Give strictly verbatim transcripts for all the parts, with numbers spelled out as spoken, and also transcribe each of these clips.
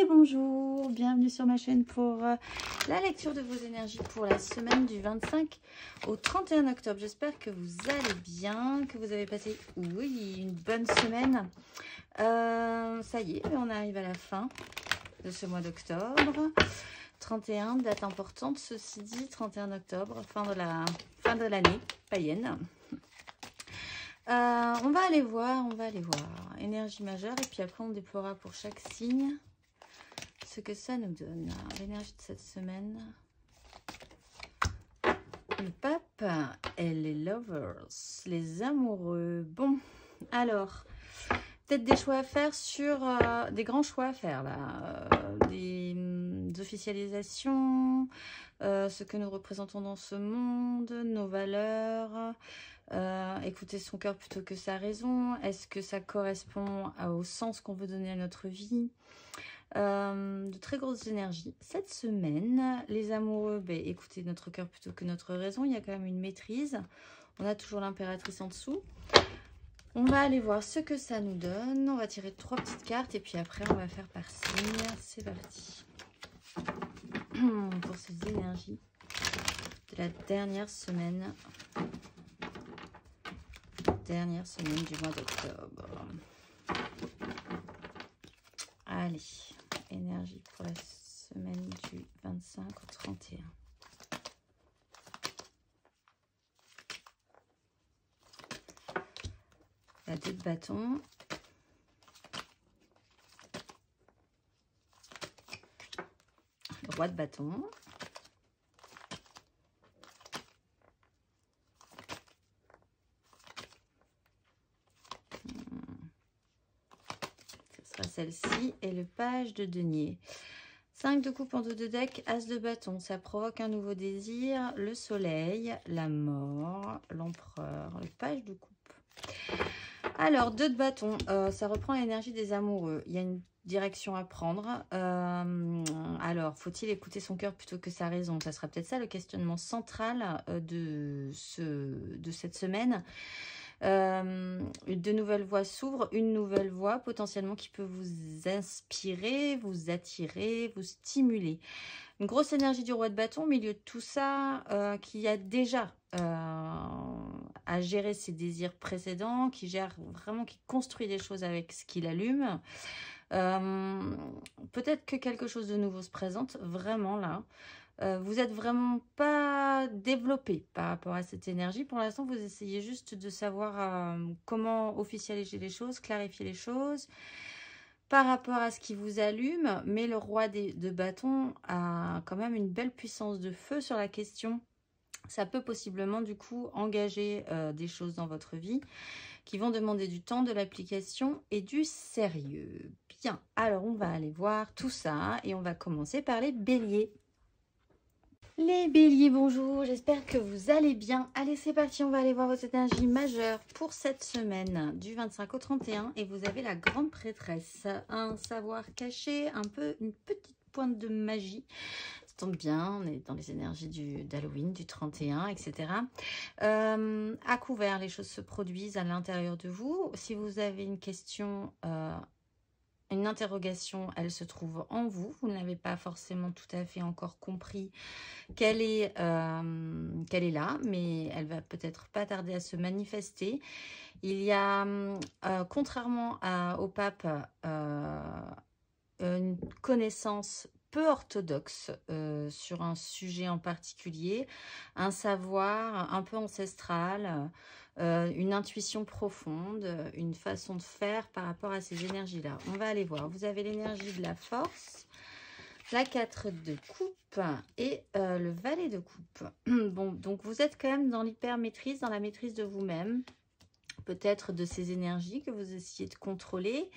Et bonjour, bienvenue sur ma chaîne pour la lecture de vos énergies pour la semaine du vingt-cinq au trente et un octobre. J'espère que vous allez bien, que vous avez passé oui, une bonne semaine. Euh, ça y est, on arrive à la fin de ce mois d'octobre. trente et un, date importante, ceci dit, trente et un octobre, fin de la fin de l'année païenne. Euh, on va aller voir, on va aller voir. Énergie majeure et puis après on déploiera pour chaque signe. Ce que ça nous donne, l'énergie de cette semaine. Le pape et les lovers, les amoureux. Bon, alors, peut-être des choix à faire sur... Euh, des grands choix à faire, là. Euh, des, des officialisations, euh, ce que nous représentons dans ce monde, nos valeurs... Euh, écouter son cœur plutôt que sa raison. Est-ce que ça correspond à, au sens qu'on veut donner à notre vie? Euh, de très grosses énergies. Cette semaine, les amoureux, bah, écoutez notre cœur plutôt que notre raison. Il y a quand même une maîtrise. On a toujours l'impératrice en dessous. On va aller voir ce que ça nous donne. On va tirer trois petites cartes et puis après, on va faire par signe. C'est parti. Pour ces énergies de la dernière semaine. Dernière semaine du mois d'octobre. Allez, énergie pour la semaine du vingt-cinq au trente et un. La deux de bâton. Le roi de bâton. Celle-ci et le page de denier. cinq de coupe en dos de deck, as de bâton. Ça provoque un nouveau désir, le soleil, la mort, l'empereur, le page de coupe. Alors, deux de bâton, euh, ça reprend l'énergie des amoureux. Il y a une direction à prendre. Euh, alors, faut-il écouter son cœur plutôt que sa raison? Ça sera peut-être ça le questionnement central euh, de, ce, de cette semaine. Euh, de nouvelles voies s'ouvrent, une nouvelle voie potentiellement qui peut vous inspirer, vous attirer, vous stimuler. Une grosse énergie du roi de bâton au milieu de tout ça, euh, qui a déjà euh, à gérer ses désirs précédents, qui gère vraiment, qui construit des choses avec ce qu'il allume. Euh, peut-être que quelque chose de nouveau se présente, vraiment là. Euh, vous n'êtes vraiment pas développé par rapport à cette énergie. Pour l'instant, vous essayez juste de savoir euh, comment officialiser les choses, clarifier les choses par rapport à ce qui vous allume. Mais le roi des, de bâton a quand même une belle puissance de feu sur la question. Ça peut possiblement du coup engager euh, des choses dans votre vie qui vont demander du temps, de l'application et du sérieux. Bien, alors on va aller voir tout ça et on va commencer par les béliers. Les béliers, bonjour, j'espère que vous allez bien. Allez, c'est parti, on va aller voir votre énergie majeure pour cette semaine du vingt-cinq au trente et un. Et vous avez la grande prêtresse, un savoir caché, un peu une petite pointe de magie. Ça tombe bien, on est dans les énergies du d'Halloween, du trente et un, et cetera. Euh, à couvert, les choses se produisent à l'intérieur de vous. Si vous avez une question... Euh, Une interrogation, elle se trouve en vous. Vous n'avez pas forcément tout à fait encore compris qu'elle est, euh, qu'elle est là, mais elle va peut-être pas tarder à se manifester. Il y a, euh, contrairement à, au pape, euh, une connaissance peu orthodoxe euh, sur un sujet en particulier, un savoir un peu ancestral, euh, une intuition profonde, une façon de faire par rapport à ces énergies-là. On va aller voir. Vous avez l'énergie de la force, la quatre de coupe et euh, le valet de coupe. Bon, donc vous êtes quand même dans l'hyper-maîtrise, dans la maîtrise de vous-même, peut-être de ces énergies que vous essayez de contrôler.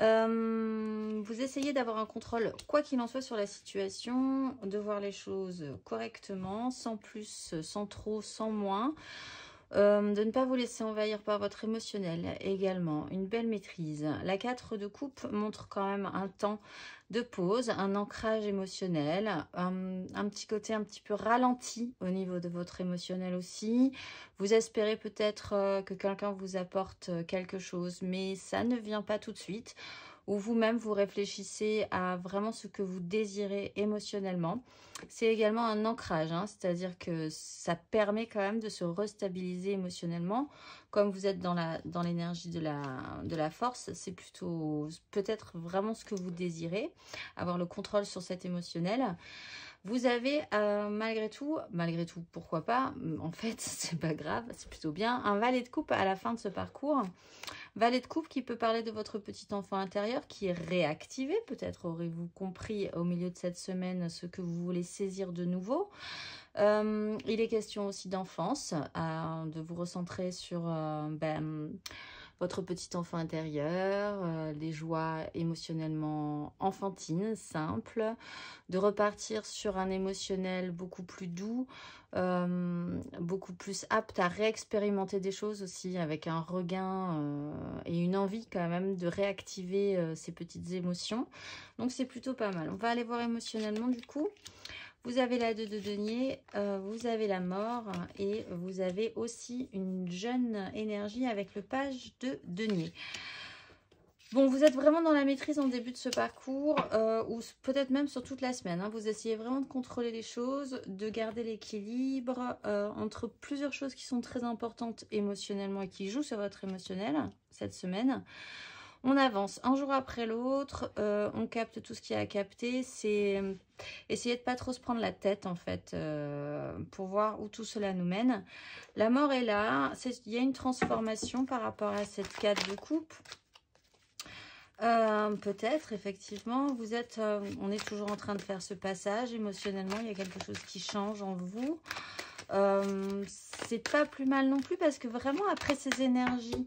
Euh, vous essayez d'avoir un contrôle, quoi qu'il en soit, sur la situation, de voir les choses correctement, sans plus, sans trop, sans moins, euh, de ne pas vous laisser envahir par votre émotionnel également, une belle maîtrise. La quatre de coupe montre quand même un temps de pause, un ancrage émotionnel, un, un petit côté un petit peu ralenti au niveau de votre émotionnel aussi. Vous espérez peut-être que quelqu'un vous apporte quelque chose, mais ça ne vient pas tout de suite. où vous-même vous réfléchissez à vraiment ce que vous désirez émotionnellement. C'est également un ancrage, hein, c'est-à-dire que ça permet quand même de se restabiliser émotionnellement. Comme vous êtes dans la dans l'énergie de la, de la force, c'est plutôt peut-être vraiment ce que vous désirez, avoir le contrôle sur cet émotionnel. Vous avez euh, malgré tout, malgré tout, pourquoi pas, en fait, c'est pas grave, c'est plutôt bien, un valet de coupe à la fin de ce parcours. Valet de coupe qui peut parler de votre petit enfant intérieur qui est réactivé. Peut-être aurez-vous compris au milieu de cette semaine ce que vous voulez saisir de nouveau. Euh, il est question aussi d'enfance, euh, de vous recentrer sur... Euh, ben, votre petit enfant intérieur, euh, les joies émotionnellement enfantines, simples, de repartir sur un émotionnel beaucoup plus doux, euh, beaucoup plus apte à réexpérimenter des choses aussi, avec un regain euh, et une envie quand même de réactiver euh, ces petites émotions. Donc c'est plutôt pas mal. On va aller voir émotionnellement du coup. Vous avez la deux de denier, euh, vous avez la mort et vous avez aussi une jeune énergie avec le page de denier. Bon, vous êtes vraiment dans la maîtrise en début de ce parcours euh, ou peut-être même sur toute la semaine. Hein, vous essayez vraiment de contrôler les choses, de garder l'équilibre euh, entre plusieurs choses qui sont très importantes émotionnellement et qui jouent sur votre émotionnel cette semaine. On avance un jour après l'autre, euh, on capte tout ce qu'il y a à capter. C'est essayer de ne pas trop se prendre la tête en fait euh, pour voir où tout cela nous mène. La mort est là, il y a une transformation par rapport à cette carte de coupe. Euh, peut-être effectivement, vous êtes, euh, on est toujours en train de faire ce passage émotionnellement, il y a quelque chose qui change en vous. Euh, c'est pas plus mal non plus parce que vraiment après ces énergies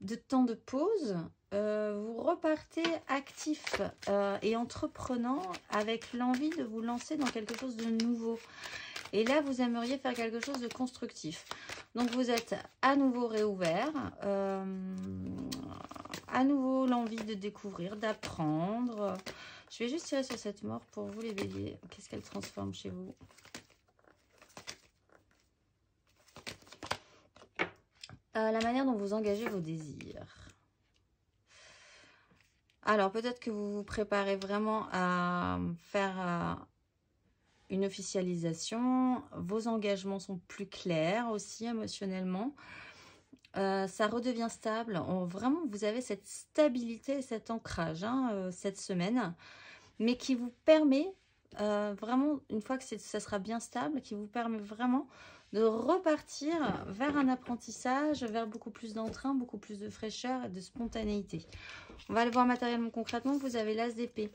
de temps de pause, euh, vous repartez actif euh, et entreprenant avec l'envie de vous lancer dans quelque chose de nouveau. Et là, vous aimeriez faire quelque chose de constructif. Donc, vous êtes à nouveau réouvert, euh, à nouveau l'envie de découvrir, d'apprendre. Je vais juste tirer sur cette mort pour vous les Béliers. Qu'est-ce qu'elle transforme chez vous ? Euh, la manière dont vous engagez vos désirs. Alors, peut-être que vous vous préparez vraiment à faire euh, une officialisation. Vos engagements sont plus clairs aussi émotionnellement. Euh, ça redevient stable. On, vraiment, vous avez cette stabilité et cet ancrage hein, euh, cette semaine, mais qui vous permet euh, vraiment, une fois que ça sera bien stable, qui vous permet vraiment de repartir vers un apprentissage, vers beaucoup plus d'entrain, beaucoup plus de fraîcheur et de spontanéité. On va le voir matériellement, concrètement. Vous avez l'as d'épée,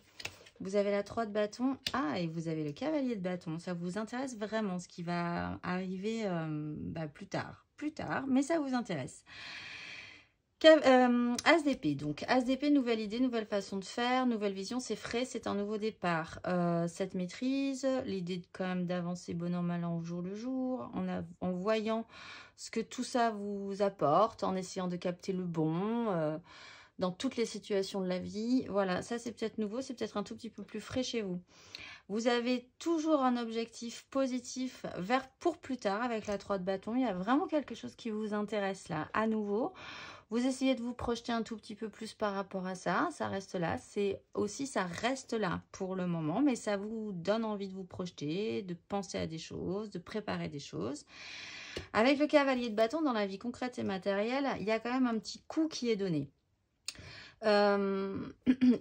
vous avez la trois de bâton, ah, et vous avez le cavalier de bâton. Ça vous intéresse vraiment, ce qui va arriver euh, bah, plus tard, plus tard, mais ça vous intéresse. Euh, As d'épée, donc As d'épée, nouvelle idée, nouvelle façon de faire, nouvelle vision, c'est frais, c'est un nouveau départ. Euh, cette maîtrise, l'idée quand même d'avancer bon an, mal an, au jour le jour, en, a, en voyant ce que tout ça vous apporte, en essayant de capter le bon euh, dans toutes les situations de la vie. Voilà, ça c'est peut-être nouveau, c'est peut-être un tout petit peu plus frais chez vous. Vous avez toujours un objectif positif vers pour plus tard avec la trois de bâton. Il y a vraiment quelque chose qui vous intéresse là, à nouveau. Vous essayez de vous projeter un tout petit peu plus par rapport à ça. Ça reste là. C'est aussi, ça reste là pour le moment. Mais ça vous donne envie de vous projeter, de penser à des choses, de préparer des choses. Avec le cavalier de bâton, dans la vie concrète et matérielle, il y a quand même un petit coup qui est donné. Euh,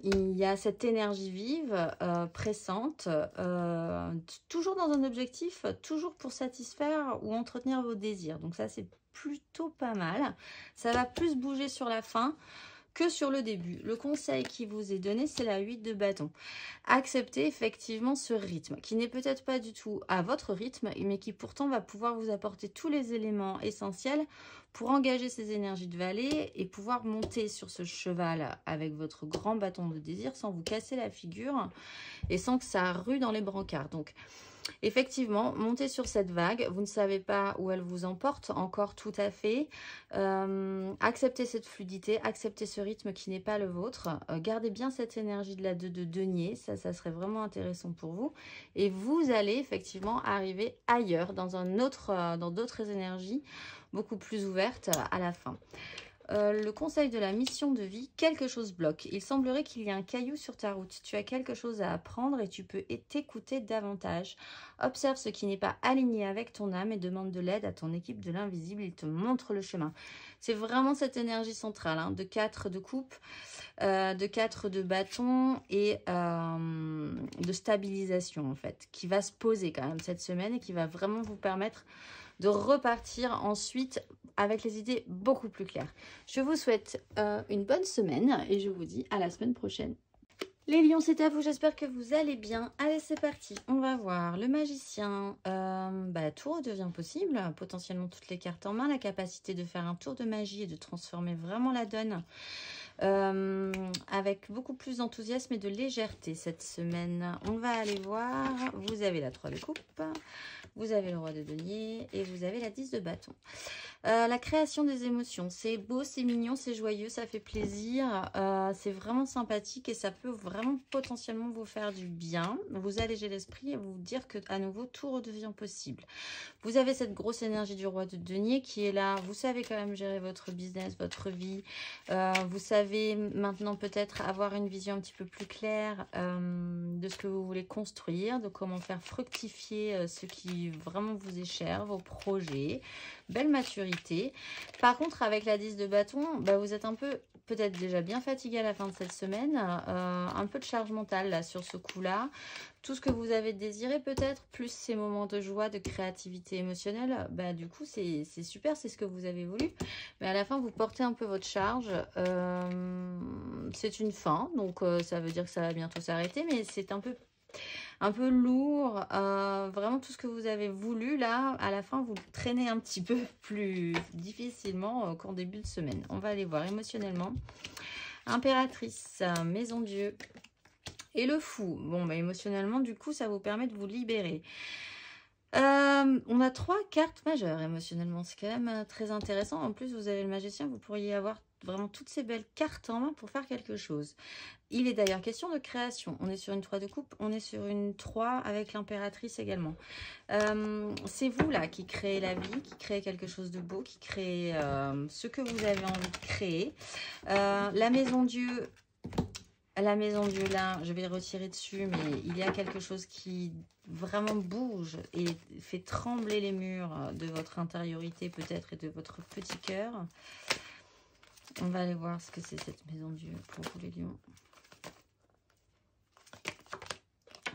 il y a cette énergie vive, euh, pressante, euh, toujours dans un objectif, toujours pour satisfaire ou entretenir vos désirs. Donc ça, c'est plutôt pas mal. Ça va plus bouger sur la fin que sur le début. Le conseil qui vous est donné, c'est la huit de bâton. Acceptez effectivement ce rythme, qui n'est peut-être pas du tout à votre rythme, mais qui pourtant va pouvoir vous apporter tous les éléments essentiels pour engager ces énergies de valet et pouvoir monter sur ce cheval avec votre grand bâton de désir sans vous casser la figure et sans que ça rue dans les brancards. Donc, effectivement, montez sur cette vague, vous ne savez pas où elle vous emporte encore tout à fait. Euh, acceptez cette fluidité, acceptez ce rythme qui n'est pas le vôtre. Euh, gardez bien cette énergie de la deux de denier, ça, ça serait vraiment intéressant pour vous. Et vous allez effectivement arriver ailleurs, dans un autre, dans d'autres énergies beaucoup plus ouvertes à la fin. Euh, le conseil de la mission de vie, quelque chose bloque. Il semblerait qu'il y ait un caillou sur ta route. Tu as quelque chose à apprendre et tu peux t'écouter davantage. Observe ce qui n'est pas aligné avec ton âme et demande de l'aide à ton équipe de l'invisible. Il te montre le chemin. C'est vraiment cette énergie centrale, hein, de quatre de coupe, euh, de quatre de bâton et euh, de stabilisation en fait, qui va se poser quand même cette semaine et qui va vraiment vous permettre de repartir ensuite avec les idées beaucoup plus claires. Je vous souhaite euh, une bonne semaine et je vous dis à la semaine prochaine. Les lions, c'est à vous, j'espère que vous allez bien. Allez, c'est parti, on va voir. Le magicien, euh, bah, tout redevient possible, potentiellement toutes les cartes en main, la capacité de faire un tour de magie et de transformer vraiment la donne euh, avec beaucoup plus d'enthousiasme et de légèreté cette semaine. On va aller voir, vous avez la trois de coupe, vous avez le roi de denier et vous avez la dix de bâton. Euh, la création des émotions, c'est beau, c'est mignon, c'est joyeux, ça fait plaisir, euh, c'est vraiment sympathique et ça peut vraiment potentiellement vous faire du bien, vous alléger l'esprit et vous dire que à nouveau tout redevient possible. Vous avez cette grosse énergie du roi de denier qui est là, vous savez quand même gérer votre business, votre vie, euh, vous savez maintenant peut-être avoir une vision un petit peu plus claire euh, de ce que vous voulez construire, de comment faire fructifier euh, ce qui vraiment vous est cher, vos projets, belle maturité. Par contre, avec la dix de bâton, bah vous êtes un peu, peut-être déjà bien fatigué à la fin de cette semaine, euh, un peu de charge mentale là sur ce coup-là. Tout ce que vous avez désiré peut-être, plus ces moments de joie, de créativité émotionnelle, bah du coup c'est super, c'est ce que vous avez voulu. Mais à la fin, vous portez un peu votre charge. Euh, c'est une fin, donc euh, ça veut dire que ça va bientôt s'arrêter, mais c'est un peu... un peu lourd, euh, vraiment tout ce que vous avez voulu là, à la fin vous traînez un petit peu plus difficilement euh, qu'en début de semaine. On va aller voir émotionnellement. Impératrice, euh, Maison Dieu et le fou. Bon, mais bah, émotionnellement du coup ça vous permet de vous libérer. Euh, on a trois cartes majeures émotionnellement, c'est quand même euh, très intéressant. En plus vous avez le magicien, vous pourriez avoir vraiment toutes ces belles cartes en main pour faire quelque chose. Il est d'ailleurs question de création. On est sur une trois de coupe, on est sur une trois avec l'impératrice également. Euh, c'est vous là qui créez la vie, qui créez quelque chose de beau, qui créez euh, ce que vous avez envie de créer. Euh, la maison Dieu, la maison Dieu là, je vais retirer dessus, mais il y a quelque chose qui vraiment bouge et fait trembler les murs de votre intériorité peut-être et de votre petit cœur. On va aller voir ce que c'est cette maison Dieu pour vous les lions.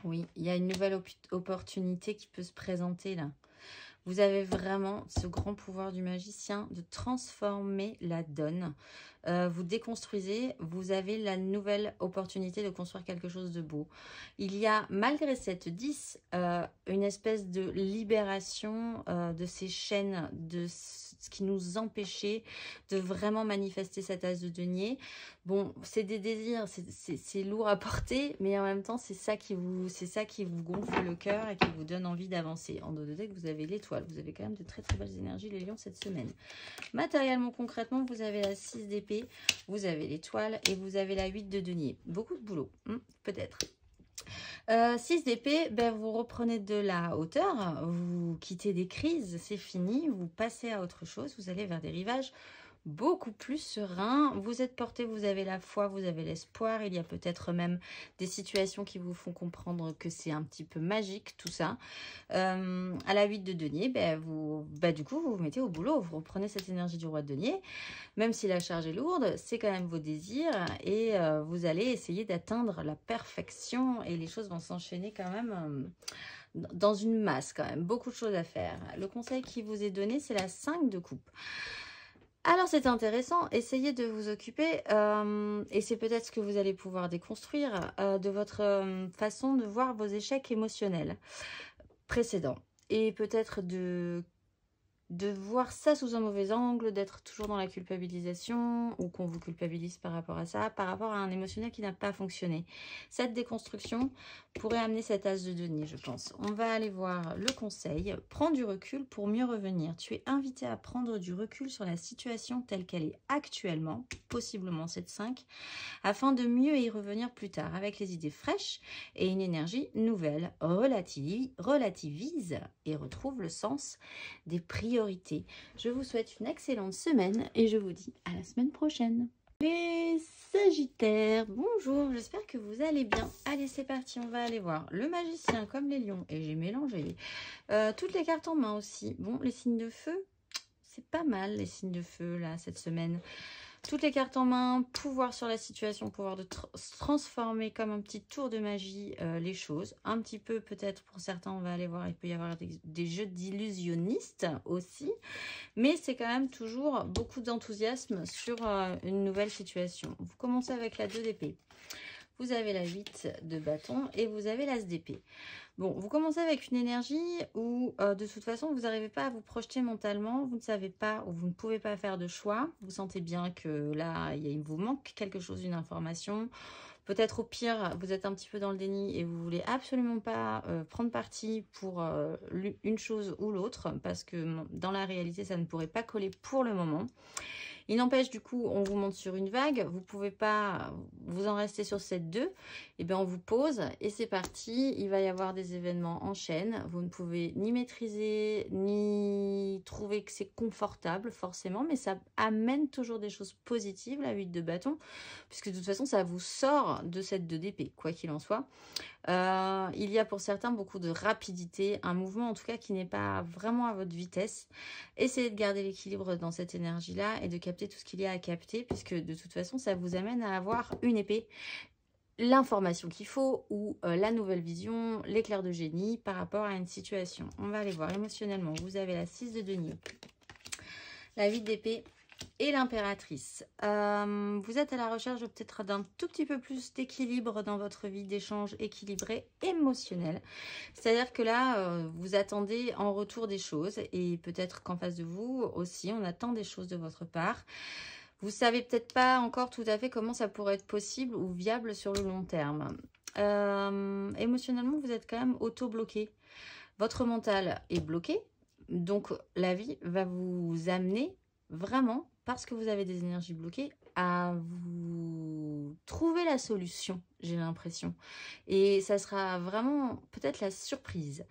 Oui, il y a une nouvelle op opportunité qui peut se présenter là. Vous avez vraiment ce grand pouvoir du magicien de transformer la donne. Euh, vous déconstruisez, vous avez la nouvelle opportunité de construire quelque chose de beau. Il y a, malgré cette dix, euh, une espèce de libération euh, de ces chaînes, de ce qui nous empêchait de vraiment manifester cette as de denier. Bon, c'est des désirs, c'est lourd à porter, mais en même temps, c'est ça qui vous, c'est ça qui vous gonfle le cœur et qui vous donne envie d'avancer. En dos de deck, vous avez l'étoile. Vous avez quand même de très très belles énergies, les lions, cette semaine. Matériellement, concrètement, vous avez la six d'épée, vous avez l'étoile et vous avez la huit de denier. Beaucoup de boulot, hein, peut-être. Euh, six d'épée, ben vous reprenez de la hauteur, vous quittez des crises, c'est fini, vous passez à autre chose, vous allez vers des rivages beaucoup plus serein, vous êtes porté, vous avez la foi, vous avez l'espoir, il y a peut-être même des situations qui vous font comprendre que c'est un petit peu magique tout ça. Euh, à la huit de denier, bah vous, bah du coup vous vous mettez au boulot, vous reprenez cette énergie du roi de denier, même si la charge est lourde, c'est quand même vos désirs et euh, vous allez essayer d'atteindre la perfection et les choses vont s'enchaîner quand même euh, dans une masse quand même, beaucoup de choses à faire. Le conseil qui vous est donné, c'est la cinq de coupe. Alors c'est intéressant, essayez de vous occuper euh, et c'est peut-être ce que vous allez pouvoir déconstruire euh, de votre euh, façon de voir vos échecs émotionnels précédents et peut-être de, de voir ça sous un mauvais angle, d'être toujours dans la culpabilisation ou qu'on vous culpabilise par rapport à ça, par rapport à un émotionnel qui n'a pas fonctionné. Cette déconstruction pourrait amener cet as de denier, je pense. On va aller voir le conseil. Prends du recul pour mieux revenir. Tu es invité à prendre du recul sur la situation telle qu'elle est actuellement, possiblement cette cinq, afin de mieux y revenir plus tard avec les idées fraîches et une énergie nouvelle. Relativise et retrouve le sens des priorités priorité. Je vous souhaite une excellente semaine et je vous dis à la semaine prochaine. Les Sagittaires, bonjour, j'espère que vous allez bien. Allez, c'est parti, on va aller voir le magicien comme les lions. Et j'ai mélangé euh, toutes les cartes en main aussi. Bon, les signes de feu, c'est pas mal les signes de feu là cette semaine. Toutes les cartes en main, pouvoir sur la situation, pouvoir de tr se transformer comme un petit tour de magie euh, les choses. Un petit peu peut-être pour certains, on va aller voir, il peut y avoir des, des jeux d'illusionnistes aussi. Mais c'est quand même toujours beaucoup d'enthousiasme sur euh, une nouvelle situation. Vous commencez avec la deux d'épée. Vous avez la huit de bâton et vous avez l'as d'épée. Bon, vous commencez avec une énergie où euh, de toute façon, vous n'arrivez pas à vous projeter mentalement, vous ne savez pas ou vous ne pouvez pas faire de choix. Vous sentez bien que là, il vous manque quelque chose, une information. Peut-être au pire, vous êtes un petit peu dans le déni et vous ne voulez absolument pas euh, prendre parti pour euh, une chose ou l'autre parce que dans la réalité, ça ne pourrait pas coller pour le moment. Il n'empêche, du coup, on vous monte sur une vague, vous ne pouvez pas vous en rester sur cette deux, et bien on vous pose et c'est parti, il va y avoir des événements en chaîne, vous ne pouvez ni maîtriser, ni trouver que c'est confortable forcément, mais ça amène toujours des choses positives, la huit de bâton, puisque de toute façon ça vous sort de cette deux d'épée, quoi qu'il en soit. Euh, il y a pour certains beaucoup de rapidité, un mouvement en tout cas qui n'est pas vraiment à votre vitesse. Essayez de garder l'équilibre dans cette énergie-là et de capter tout ce qu'il y a à capter, puisque de toute façon ça vous amène à avoir une épée, l'information qu'il faut ou euh, la nouvelle vision, l'éclair de génie par rapport à une situation. On va aller voir émotionnellement. Vous avez la six de denier, la huit d'épée et l'impératrice. Euh, vous êtes à la recherche peut-être d'un tout petit peu plus d'équilibre dans votre vie, d'échange équilibré émotionnel. C'est-à-dire que là, euh, vous attendez en retour des choses et peut-être qu'en face de vous aussi, on attend des choses de votre part. Vous savez peut-être pas encore tout à fait comment ça pourrait être possible ou viable sur le long terme. Euh, émotionnellement, vous êtes quand même auto-bloqué. Votre mental est bloqué, donc la vie va vous amener vraiment, parce que vous avez des énergies bloquées, à vous trouver la solution, j'ai l'impression. Et ça sera vraiment peut-être la surprise.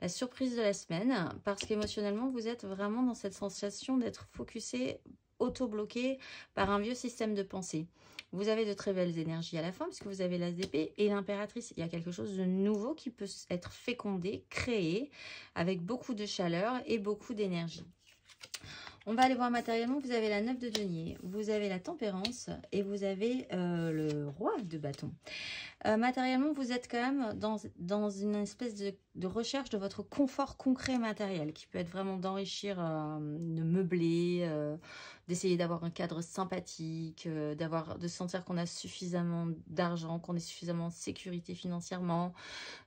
La surprise de la semaine, parce qu'émotionnellement, vous êtes vraiment dans cette sensation d'être focusé, auto-bloqué par un vieux système de pensée. Vous avez de très belles énergies à la fin puisque vous avez l'as d'épée et l'impératrice. Il y a quelque chose de nouveau qui peut être fécondé, créé avec beaucoup de chaleur et beaucoup d'énergie. On va aller voir matériellement, vous avez la neuf de denier, vous avez la tempérance et vous avez euh, le roi de bâton. Euh, matériellement, vous êtes quand même dans, dans une espèce de, de recherche de votre confort concret matériel qui peut être vraiment d'enrichir, euh, de meubler, euh, d'essayer d'avoir un cadre sympathique, euh, d'avoir, de sentir qu'on a suffisamment d'argent, qu'on est suffisamment en sécurité financièrement,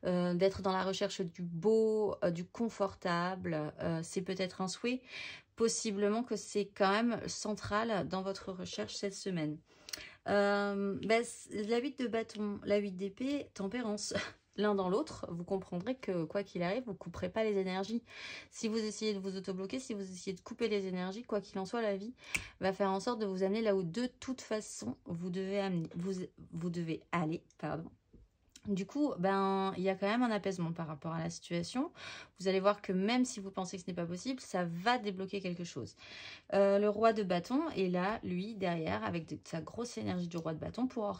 euh, d'être dans la recherche du beau, euh, du confortable. Euh, c'est peut-être un souhait. Possiblement que c'est quand même central dans votre recherche cette semaine. Euh, ben, la huit de bâton, la huit d'épée, tempérance, l'un dans l'autre, vous comprendrez que quoi qu'il arrive, vous ne couperez pas les énergies. Si vous essayez de vous autobloquer, si vous essayez de couper les énergies, quoi qu'il en soit, la vie va faire en sorte de vous amener là où de toute façon vous devez, amener, vous, vous devez aller. Pardon. Du coup, ben, il y a quand même un apaisement par rapport à la situation. Vous allez voir que même si vous pensez que ce n'est pas possible, ça va débloquer quelque chose. Euh, le roi de bâton est là, lui, derrière, avec de, sa grosse énergie du roi de bâton pour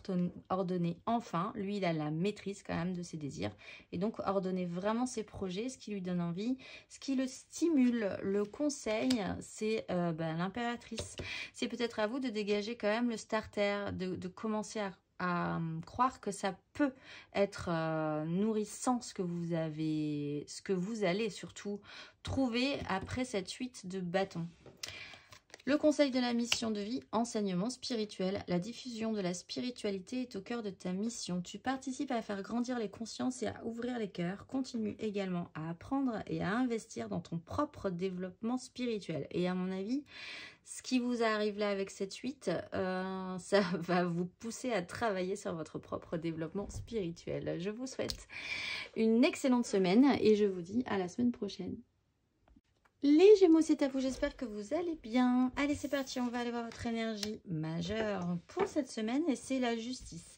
ordonner enfin. Lui, il a la maîtrise quand même de ses désirs. Et donc, ordonner vraiment ses projets, ce qui lui donne envie, ce qui le stimule, le conseille, c'est euh, ben, l'impératrice. C'est peut-être à vous de dégager quand même le starter, de, de commencer à... à croire que ça peut être euh, nourrissant ce que vous avez, ce que vous allez surtout trouver après cette huit de bâton. Le conseil de la mission de vie, enseignement spirituel. La diffusion de la spiritualité est au cœur de ta mission. Tu participes à faire grandir les consciences et à ouvrir les cœurs. Continue également à apprendre et à investir dans ton propre développement spirituel. Et à mon avis, ce qui vous arrive là avec cette huit, euh, ça va vous pousser à travailler sur votre propre développement spirituel. Je vous souhaite une excellente semaine et je vous dis à la semaine prochaine. Les Gémeaux, c'est à vous, j'espère que vous allez bien. Allez, c'est parti, on va aller voir votre énergie majeure pour cette semaine et c'est la justice.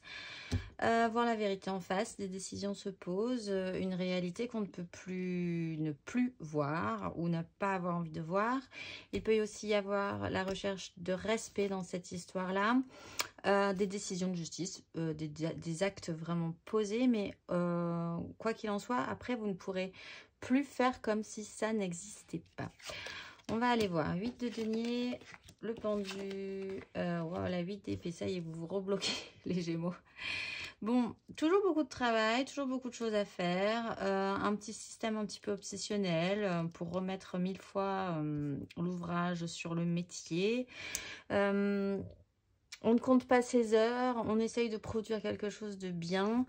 Euh, voir la vérité en face, des décisions se posent, euh, une réalité qu'on ne peut plus ne plus voir ou n'a pas avoir envie de voir. Il peut aussi y avoir la recherche de respect dans cette histoire-là, euh, des décisions de justice, euh, des, des actes vraiment posés, mais euh, quoi qu'il en soit, après vous ne pourrez plus faire comme si ça n'existait pas. On va aller voir, huit de denier, le pendu, euh, wow, la huit d'épée, ça y est, vous vous rebloquez les Gémeaux. Bon, toujours beaucoup de travail, toujours beaucoup de choses à faire, euh, un petit système un petit peu obsessionnel euh, pour remettre mille fois euh, l'ouvrage sur le métier. Euh, on ne compte pas ses heures, on essaye de produire quelque chose de bien.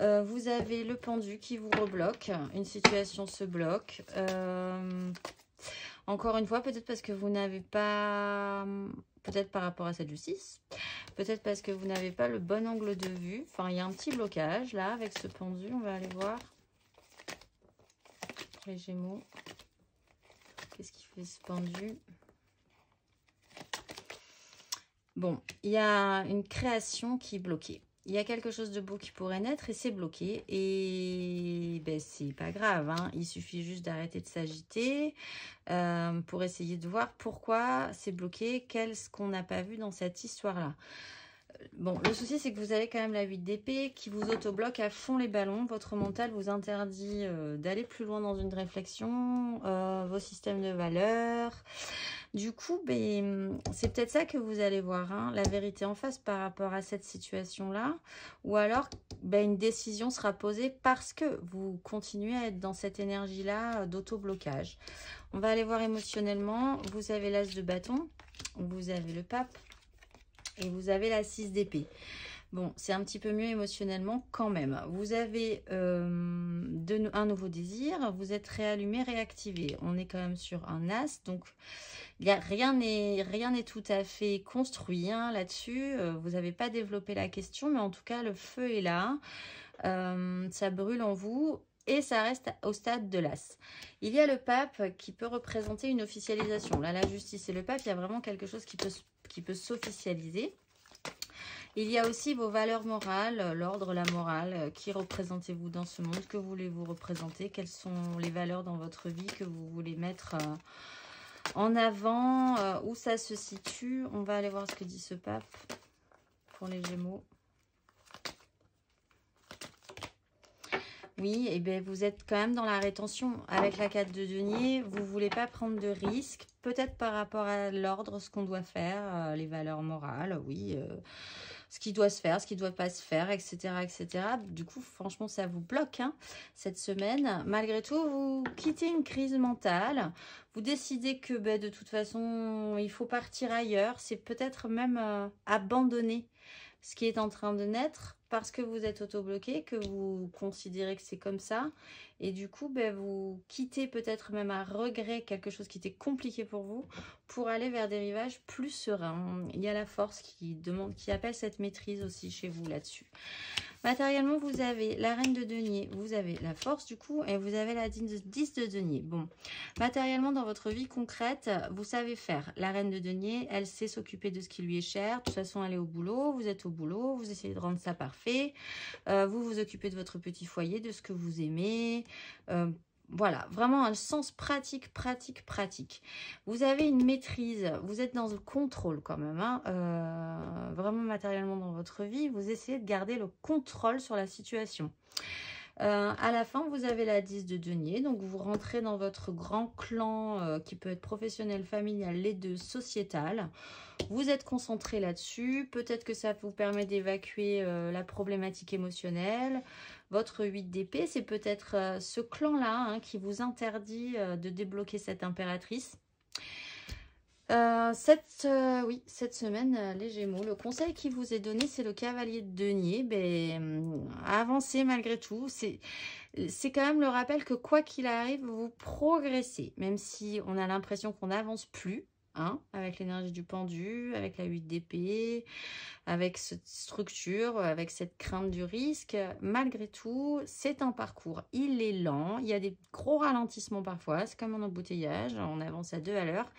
Euh, vous avez le pendu qui vous rebloque, une situation se bloque. Euh, encore une fois, peut-être parce que vous n'avez pas... peut-être par rapport à cette justice, peut-être parce que vous n'avez pas le bon angle de vue. Enfin, il y a un petit blocage, là, avec ce pendu. On va aller voir les Gémeaux. Qu'est-ce qui fait ce pendu? Bon, il y a une création qui est bloquée. Il y a quelque chose de beau qui pourrait naître et c'est bloqué. Et ben, c'est pas grave, hein. Il suffit juste d'arrêter de s'agiter euh, pour essayer de voir pourquoi c'est bloqué, qu'est-ce qu'on n'a pas vu dans cette histoire-là. Bon, le souci, c'est que vous avez quand même la huit d'épée qui vous autobloque à fond les ballons. Votre mental vous interdit euh, d'aller plus loin dans une réflexion, euh, vos systèmes de valeurs. Du coup, ben, c'est peut-être ça que vous allez voir, hein, la vérité en face par rapport à cette situation-là. Ou alors, ben, une décision sera posée parce que vous continuez à être dans cette énergie-là d'autoblocage. On va aller voir émotionnellement. Vous avez l'as de bâton, vous avez le pape. Et vous avez la six d'épée. Bon, c'est un petit peu mieux émotionnellement quand même. Vous avez euh, de, un nouveau désir. Vous êtes réallumé, réactivé. On est quand même sur un as. Donc, y a, rien n'est rien n'est tout à fait construit, hein, là-dessus. Vous n'avez pas développé la question. Mais en tout cas, le feu est là. Euh, ça brûle en vous. Et ça reste au stade de l'as. Il y a le pape qui peut représenter une officialisation. Là, la justice et le pape, il y a vraiment quelque chose qui peut se qui peut s'officialiser. Il y a aussi vos valeurs morales, l'ordre, la morale. Qui représentez-vous dans ce monde? Que voulez-vous représenter? Quelles sont les valeurs dans votre vie que vous voulez mettre en avant? Où ça se situe? On va aller voir ce que dit ce pape pour les Gémeaux. Oui, et bien vous êtes quand même dans la rétention. Avec la quatre de denier, vous ne voulez pas prendre de risques. Peut-être par rapport à l'ordre, ce qu'on doit faire, euh, les valeurs morales, oui, euh, ce qui doit se faire, ce qui ne doit pas se faire, et cetera, et cetera. Du coup, franchement, ça vous bloque, hein, cette semaine. Malgré tout, vous quittez une crise mentale. Vous décidez que ben, de toute façon, il faut partir ailleurs. C'est peut-être même euh, abandonner ce qui est en train de naître. Parce que vous êtes autobloqué, que vous considérez que c'est comme ça. Et du coup, ben, vous quittez peut-être même à regret quelque chose qui était compliqué pour vous pour aller vers des rivages plus sereins. Il y a la force qui demande, qui appelle cette maîtrise aussi chez vous là-dessus. Matériellement, vous avez la reine de denier, vous avez la force du coup et vous avez la dix de denier. Bon, matériellement, dans votre vie concrète, vous savez faire. La reine de denier, elle sait s'occuper de ce qui lui est cher. De toute façon, elle est au boulot, vous êtes au boulot, vous essayez de rendre ça parfait. Euh, vous vous occupez de votre petit foyer, de ce que vous aimez. Euh, voilà, vraiment un sens pratique, pratique, pratique. Vous avez une maîtrise, vous êtes dans le contrôle quand même, hein, euh, vraiment matériellement dans votre vie. Vous essayez de garder le contrôle sur la situation. Euh, à la fin, vous avez la dix de denier, donc vous rentrez dans votre grand clan euh, qui peut être professionnel, familial, les deux, sociétal. Vous êtes concentré là-dessus, peut-être que ça vous permet d'évacuer euh, la problématique émotionnelle. Votre huit d'épée, c'est peut-être euh, ce clan-là, hein, qui vous interdit euh, de débloquer cette impératrice. Euh, cette, euh, oui, cette semaine, euh, les Gémeaux, le conseil qui vous est donné, c'est le cavalier de denier. Ben, avancez malgré tout. C'est quand même le rappel que quoi qu'il arrive, vous progressez. Même si on a l'impression qu'on n'avance plus, hein, avec l'énergie du pendu, avec la huit d'épée, avec cette structure, avec cette crainte du risque. Malgré tout, c'est un parcours. Il est lent, il y a des gros ralentissements parfois. C'est comme un embouteillage, on avance à deux à l'heure.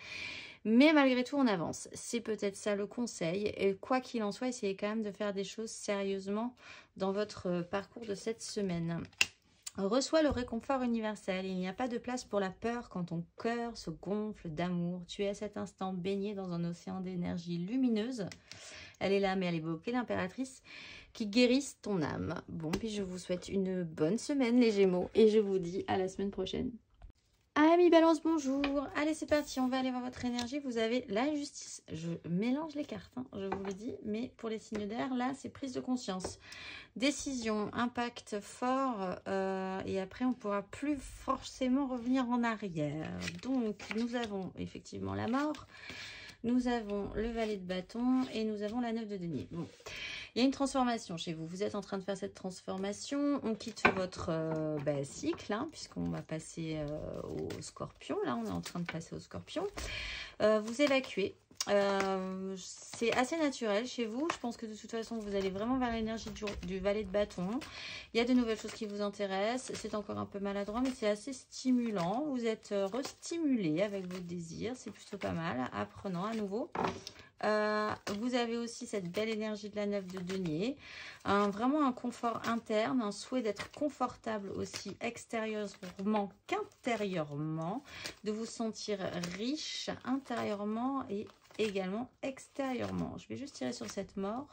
Mais malgré tout, on avance. C'est peut-être ça le conseil. Et quoi qu'il en soit, essayez quand même de faire des choses sérieusement dans votre parcours de cette semaine. Reçois le réconfort universel. Il n'y a pas de place pour la peur quand ton cœur se gonfle d'amour. Tu es à cet instant baigné dans un océan d'énergie lumineuse. Elle est là, mais elle est bloquée, l'impératrice, qui guérisse ton âme. Bon, puis je vous souhaite une bonne semaine, les Gémeaux, et je vous dis à la semaine prochaine. Amis Balance, bonjour. Allez, c'est parti, on va aller voir votre énergie. Vous avez la justice. Je mélange les cartes, hein, je vous le dis. Mais pour les signes d'air, là, c'est prise de conscience. Décision, impact fort. Euh, et après, on ne pourra plus forcément revenir en arrière. Donc, nous avons effectivement la mort. Nous avons le valet de bâton et nous avons la neuf de denier. Bon. Il y a une transformation chez vous. Vous êtes en train de faire cette transformation. On quitte votre euh, bah, cycle, hein, puisqu'on va passer euh, au scorpion. Là, on est en train de passer au scorpion. Euh, vous évacuez. Euh, c'est assez naturel chez vous. Je pense que de toute façon, vous allez vraiment vers l'énergie du, du valet de bâton. Il y a de nouvelles choses qui vous intéressent. C'est encore un peu maladroit, mais c'est assez stimulant. Vous êtes restimulé avec vos désirs. C'est plutôt pas mal. Apprenant à nouveau. Euh, vous avez aussi cette belle énergie de la neuf de denier, un, vraiment un confort interne, un souhait d'être confortable aussi extérieurement qu'intérieurement, de vous sentir riche intérieurement et également extérieurement. Je vais juste tirer sur cette mort.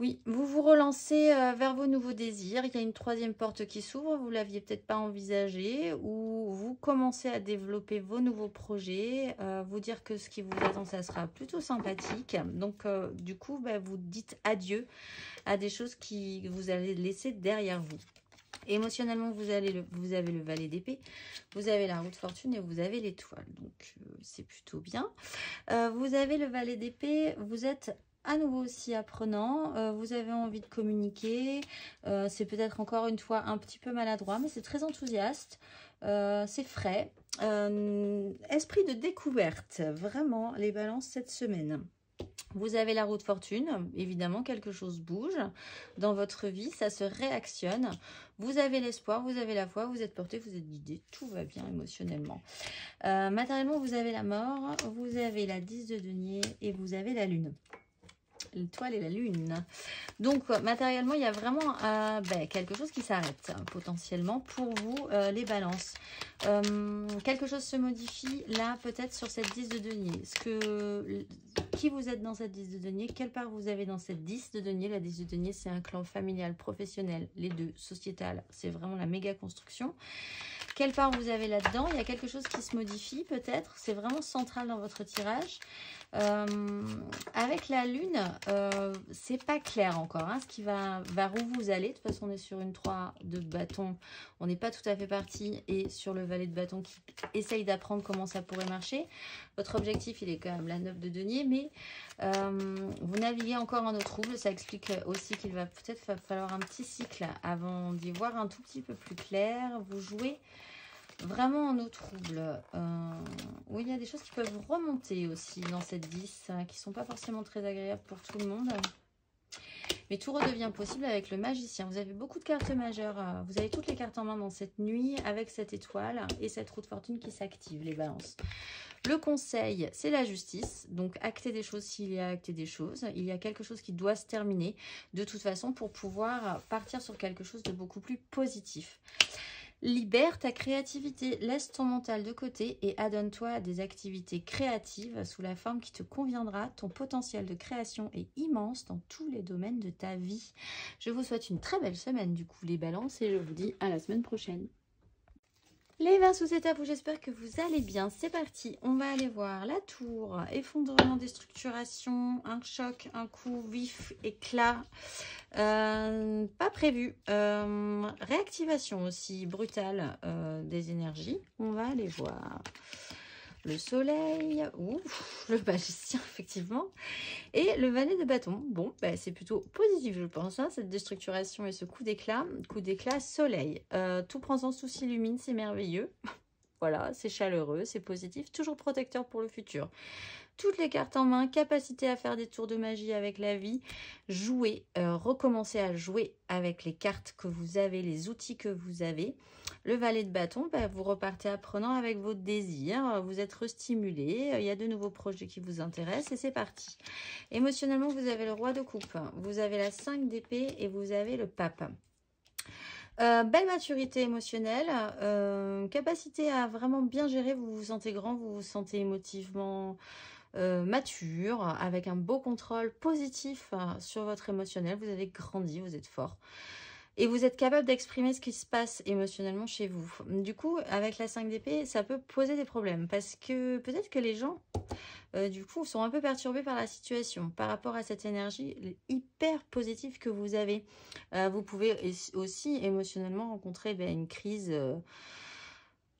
Oui, vous vous relancez vers vos nouveaux désirs. Il y a une troisième porte qui s'ouvre, vous ne l'aviez peut-être pas envisagée, ou vous commencez à développer vos nouveaux projets, euh, vous dire que ce qui vous attend, ça sera plutôt sympathique. Donc, euh, du coup, bah, vous dites adieu à des choses qui vous allez laisser derrière vous. Émotionnellement, vous, allez le, vous avez le valet d'épée, vous avez la roue de fortune et vous avez l'étoile. Donc, euh, c'est plutôt bien. Euh, vous avez le valet d'épée, vous êtes... à nouveau aussi apprenant, euh, vous avez envie de communiquer, euh, c'est peut-être encore une fois un petit peu maladroit, mais c'est très enthousiaste, euh, c'est frais. Euh, esprit de découverte, vraiment les balances cette semaine. Vous avez la roue de fortune, évidemment quelque chose bouge dans votre vie, ça se réactionne. Vous avez l'espoir, vous avez la foi, vous êtes porté, vous êtes guidé, tout va bien émotionnellement. Euh, matériellement, vous avez la mort, vous avez la dix de denier et vous avez la lune. L'étoile et la lune. Donc, matériellement, il y a vraiment euh, ben, quelque chose qui s'arrête potentiellement pour vous, euh, les balances. Euh, quelque chose se modifie là, peut-être sur cette dix de denier. Ce que, qui vous êtes dans cette dix de denier? Quelle part vous avez dans cette dix de denier? La dix de denier, c'est un clan familial, professionnel, les deux, sociétal. C'est vraiment la méga construction. Quelle part vous avez là-dedans? Il y a quelque chose qui se modifie, peut-être. C'est vraiment central dans votre tirage. Euh, avec la lune, euh, c'est pas clair encore, hein, ce qui va vers où vous allez. De toute façon, on est sur une trois de bâton, on n'est pas tout à fait parti, et sur le valet de bâton qui essaye d'apprendre comment ça pourrait marcher. Votre objectif, il est quand même la neuf de denier, mais euh, vous naviguez encore en eau trouble. Ça explique aussi qu'il va peut-être falloir un petit cycle avant d'y voir un tout petit peu plus clair. Vous jouez vraiment en eau trouble, euh, où il y a des choses qui peuvent remonter aussi dans cette dix, hein, qui ne sont pas forcément très agréables pour tout le monde. Mais tout redevient possible avec le magicien. Vous avez beaucoup de cartes majeures, euh, vous avez toutes les cartes en main dans cette nuit, avec cette étoile et cette roue de fortune qui s'active, les balances. Le conseil, c'est la justice. Donc, acter des choses s'il y a acté des choses. Il y a quelque chose qui doit se terminer, de toute façon, pour pouvoir partir sur quelque chose de beaucoup plus positif. Libère ta créativité, laisse ton mental de côté et adonne-toi à des activités créatives sous la forme qui te conviendra. Ton potentiel de création est immense dans tous les domaines de ta vie. Je vous souhaite une très belle semaine du coup les balances et je vous dis à la semaine prochaine. Les Verseaux, c'est à vous, j'espère que vous allez bien. C'est parti, on va aller voir la tour, effondrement, déstructuration, un choc, un coup, vif, éclat, euh, pas prévu, euh, réactivation aussi brutale euh, des énergies. On va aller voir le soleil, ouf, le magicien effectivement, et le valet de bâton. Bon, ben, c'est plutôt positif je pense, hein, cette déstructuration et ce coup d'éclat, coup d'éclat soleil. Euh, tout prend sens, tout s'illumine, c'est merveilleux. Voilà, c'est chaleureux, c'est positif, toujours protecteur pour le futur. toutes les cartes en main, capacité à faire des tours de magie avec la vie, jouer, euh, recommencer à jouer avec les cartes que vous avez, les outils que vous avez. Le valet de bâton, bah, vous repartez apprenant avec vos désirs, vous êtes restimulé, il y a de nouveaux projets qui vous intéressent et c'est parti. Émotionnellement, vous avez le roi de coupe, vous avez la cinq d'épée et vous avez le pape. Euh, belle maturité émotionnelle, euh, capacité à vraiment bien gérer, vous vous sentez grand, vous vous sentez émotivement euh, mature, avec un beau contrôle positif sur votre émotionnel, vous avez grandi, vous êtes fort. Et vous êtes capable d'exprimer ce qui se passe émotionnellement chez vous. Du coup, avec la cinq d'épée, ça peut poser des problèmes. Parce que peut-être que les gens, euh, du coup, sont un peu perturbés par la situation. Par rapport à cette énergie hyper positive que vous avez. Euh, vous pouvez aussi émotionnellement rencontrer ben, une crise... Euh,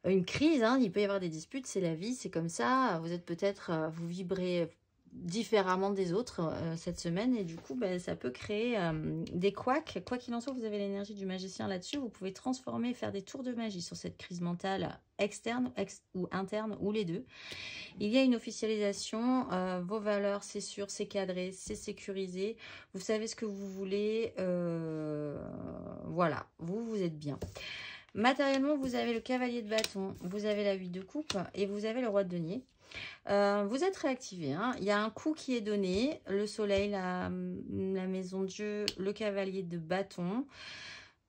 une crise, hein, il peut y avoir des disputes, c'est la vie, c'est comme ça. Vous êtes peut-être... Euh, vous vibrez... différemment des autres euh, cette semaine et du coup ben, ça peut créer euh, des couacs. Quoi qu'il en soit, vous avez l'énergie du magicien là-dessus, vous pouvez transformer, faire des tours de magie sur cette crise mentale externe ex ou interne ou les deux. Il y a une officialisation, euh, vos valeurs, c'est sûr, c'est cadré, c'est sécurisé, vous savez ce que vous voulez, euh, voilà, vous vous êtes bien. Matériellement, vous avez le cavalier de bâton, vous avez la huit de coupe et vous avez le roi de denier. Euh, vous êtes réactivé, hein. Il y a un coup qui est donné, le soleil, la, la maison de Dieu, le cavalier de bâton.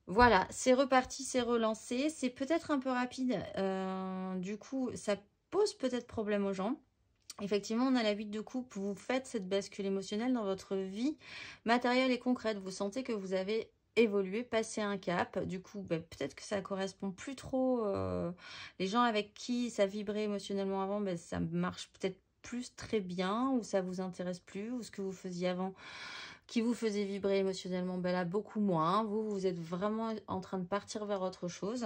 Voilà, c'est reparti, c'est relancé, c'est peut-être un peu rapide, euh, du coup ça pose peut-être problème aux gens. Effectivement, on a la huit de coupe, vous faites cette bascule émotionnelle dans votre vie matérielle et concrète, vous sentez que vous avez évoluer, passer un cap, du coup ben, peut-être que ça correspond plus trop, euh, les gens avec qui ça vibrait émotionnellement avant, ben, ça marche peut-être plus très bien, ou ça vous intéresse plus, ou ce que vous faisiez avant qui vous faisait vibrer émotionnellement, ben là beaucoup moins, vous vous êtes vraiment en train de partir vers autre chose.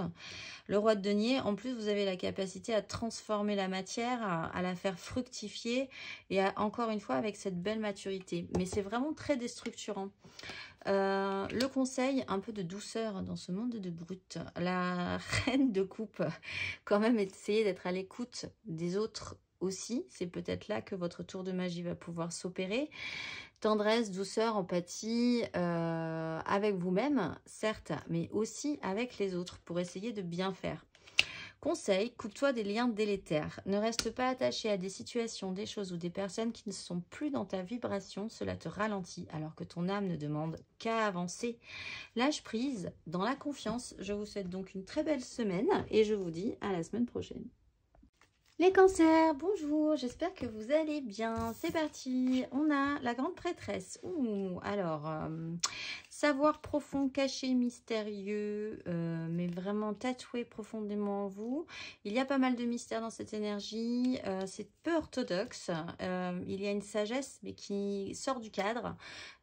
Le roi de denier, en plus vous avez la capacité à transformer la matière, à, à la faire fructifier, et à, encore une fois avec cette belle maturité, mais c'est vraiment très déstructurant. Euh, le conseil, un peu de douceur dans ce monde de brut. La reine de coupe, quand même essayez d'être à l'écoute des autres aussi. C'est peut-être là que votre tour de magie va pouvoir s'opérer. Tendresse, douceur, empathie euh, avec vous-même, certes, mais aussi avec les autres pour essayer de bien faire. Conseil, coupe-toi des liens délétères. Ne reste pas attaché à des situations, des choses ou des personnes qui ne sont plus dans ta vibration. Cela te ralentit alors que ton âme ne demande qu'à avancer. Lâche prise dans la confiance. Je vous souhaite donc une très belle semaine et je vous dis à la semaine prochaine. Les cancers, bonjour, j'espère que vous allez bien. C'est parti, on a la grande prêtresse. Ouh, alors, euh, savoir profond, caché, mystérieux, euh, mais vraiment tatoué profondément en vous. Il y a pas mal de mystères dans cette énergie, euh, c'est peu orthodoxe. Euh, il y a une sagesse, mais qui sort du cadre,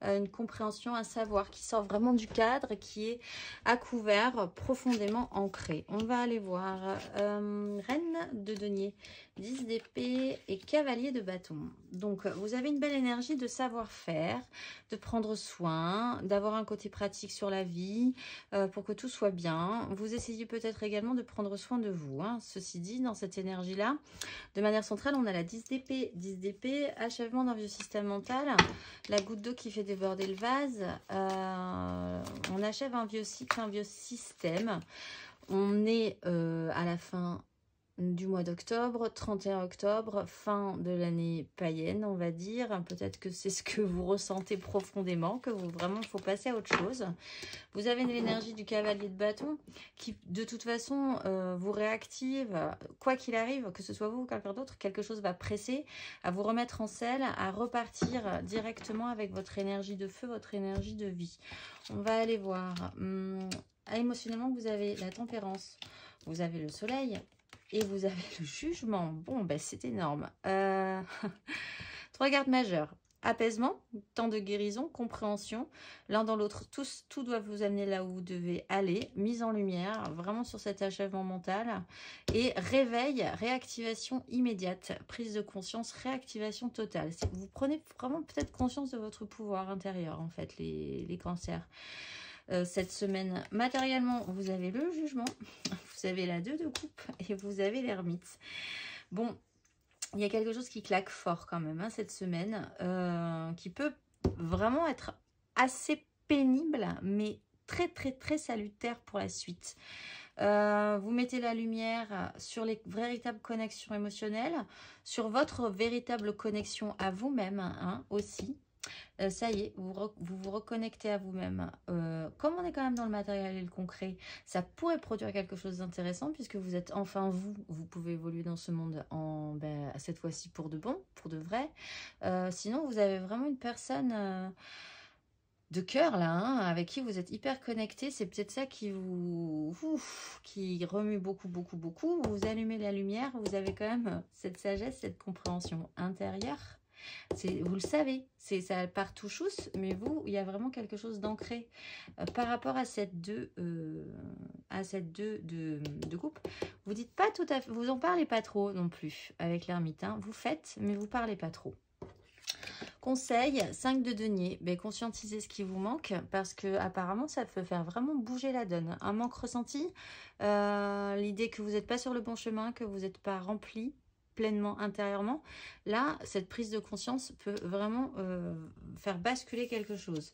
euh, une compréhension, un savoir qui sort vraiment du cadre, qui est à couvert, profondément ancré. On va aller voir. Euh, Reine de denier. dix d'épée et cavalier de bâton. Donc, vous avez une belle énergie de savoir-faire, de prendre soin, d'avoir un côté pratique sur la vie euh, pour que tout soit bien. Vous essayez peut-être également de prendre soin de vous. Hein. Ceci dit, dans cette énergie-là, de manière centrale, on a la dix d'épée. dix d'épée, achèvement d'un vieux système mental, la goutte d'eau qui fait déborder le vase. Euh, on achève un vieux cycle, un vieux système. On est euh, à la fin... du mois d'octobre, trente et un octobre, fin de l'année païenne, on va dire. Peut-être que c'est ce que vous ressentez profondément, que vous vraiment faut passer à autre chose. Vous avez l'énergie du cavalier de bâton qui, de toute façon, euh, vous réactive. Quoi qu'il arrive, que ce soit vous ou quelqu'un d'autre, quelque chose va presser à vous remettre en selle, à repartir directement avec votre énergie de feu, votre énergie de vie. On va aller voir. Hum, émotionnellement, vous avez la tempérance, vous avez le soleil. Et vous avez le jugement. Bon, ben, c'est énorme. Euh... Trois cartes majeures. Apaisement, temps de guérison, compréhension. L'un dans l'autre, tous, tout doit vous amener là où vous devez aller. Mise en lumière, vraiment sur cet achèvement mental. Et réveil, réactivation immédiate. Prise de conscience, réactivation totale. Vous prenez vraiment peut-être conscience de votre pouvoir intérieur, en fait, les, les cancers. Cette semaine, matériellement, vous avez le jugement, vous avez la deux de coupe et vous avez l'ermite. Bon, il y a quelque chose qui claque fort quand même hein, cette semaine, euh, qui peut vraiment être assez pénible, mais très très très salutaire pour la suite. Euh, vous mettez la lumière sur les véritables connexions émotionnelles, sur votre véritable connexion à vous-même hein, aussi. Euh, ça y est, vous re, vous, vous reconnectez à vous-même. Euh, comme on est quand même dans le matériel et le concret, ça pourrait produire quelque chose d'intéressant puisque vous êtes enfin vous. Vous pouvez évoluer dans ce monde en, ben, cette fois-ci pour de bon, pour de vrai. Euh, sinon, vous avez vraiment une personne... Euh, de cœur là, hein, avec qui vous êtes hyper connecté, c'est peut-être ça qui vous ouf, qui remue beaucoup, beaucoup, beaucoup. Vous allumez la lumière, vous avez quand même cette sagesse, cette compréhension intérieure. Vous le savez, ça part tout chousse, mais vous, il y a vraiment quelque chose d'ancré. Euh, par rapport à cette deux, euh, à cette deux de, de couple, vous dites pas tout à fait, vous en parlez pas trop non plus avec l'ermitain. Vous faites, mais vous parlez pas trop. Conseil, cinq de denier, ben, conscientisez ce qui vous manque parce que apparemment ça peut faire vraiment bouger la donne. Un manque ressenti, euh, l'idée que vous n'êtes pas sur le bon chemin, que vous n'êtes pas rempli pleinement intérieurement. Là, cette prise de conscience peut vraiment euh, faire basculer quelque chose.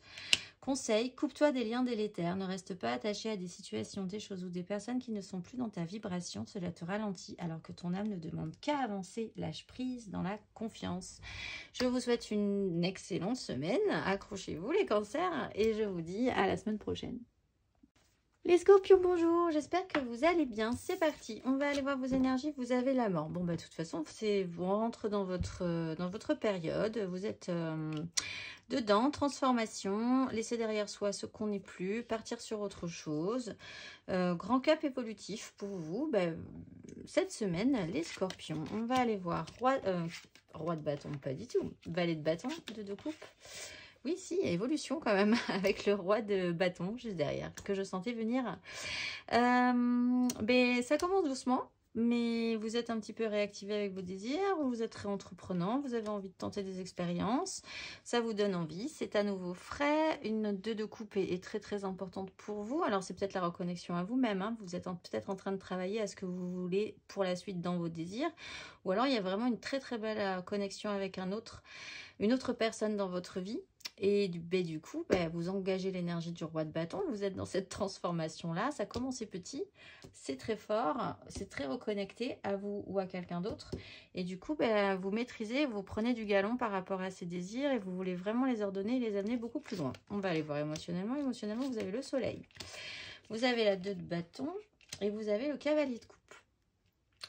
Conseil, coupe-toi des liens délétères, ne reste pas attaché à des situations, des choses ou des personnes qui ne sont plus dans ta vibration, cela te ralentit alors que ton âme ne demande qu'à avancer, lâche prise dans la confiance. Je vous souhaite une excellente semaine, accrochez-vous les cancers et je vous dis à la semaine prochaine. Les scorpions, bonjour, j'espère que vous allez bien, c'est parti, on va aller voir vos énergies, vous avez la mort. Bon, bah, de toute façon, vous rentrez dans votre, dans votre période, vous êtes euh, dedans, transformation, laisser derrière soi ce qu'on n'est plus, partir sur autre chose, euh, grand cap évolutif pour vous, bah, cette semaine, les scorpions. On va aller voir roi, euh, roi de bâton, pas du tout, valet de bâton de deux coupes. Oui, si, évolution quand même, avec le roi de bâton juste derrière, que je sentais venir. Euh, mais ça commence doucement, mais vous êtes un petit peu réactivé avec vos désirs, vous êtes très entreprenant, vous avez envie de tenter des expériences, ça vous donne envie, c'est à nouveau frais, une note de deux coupes est très très importante pour vous. Alors c'est peut-être la reconnexion à vous-même, hein. Vous êtes peut-être en train de travailler à ce que vous voulez pour la suite dans vos désirs, ou alors il y a vraiment une très très belle connexion avec un autre, une autre personne dans votre vie. Et du, bah, du coup, bah, vous engagez l'énergie du roi de bâton, vous êtes dans cette transformation-là, ça commence petit, c'est très fort, c'est très reconnecté à vous ou à quelqu'un d'autre. Et du coup, bah, vous maîtrisez, vous prenez du galon par rapport à ces désirs et vous voulez vraiment les ordonner et les amener beaucoup plus loin. On va aller voir émotionnellement, émotionnellement vous avez le soleil, vous avez la deux de bâton et vous avez le cavalier de coupe.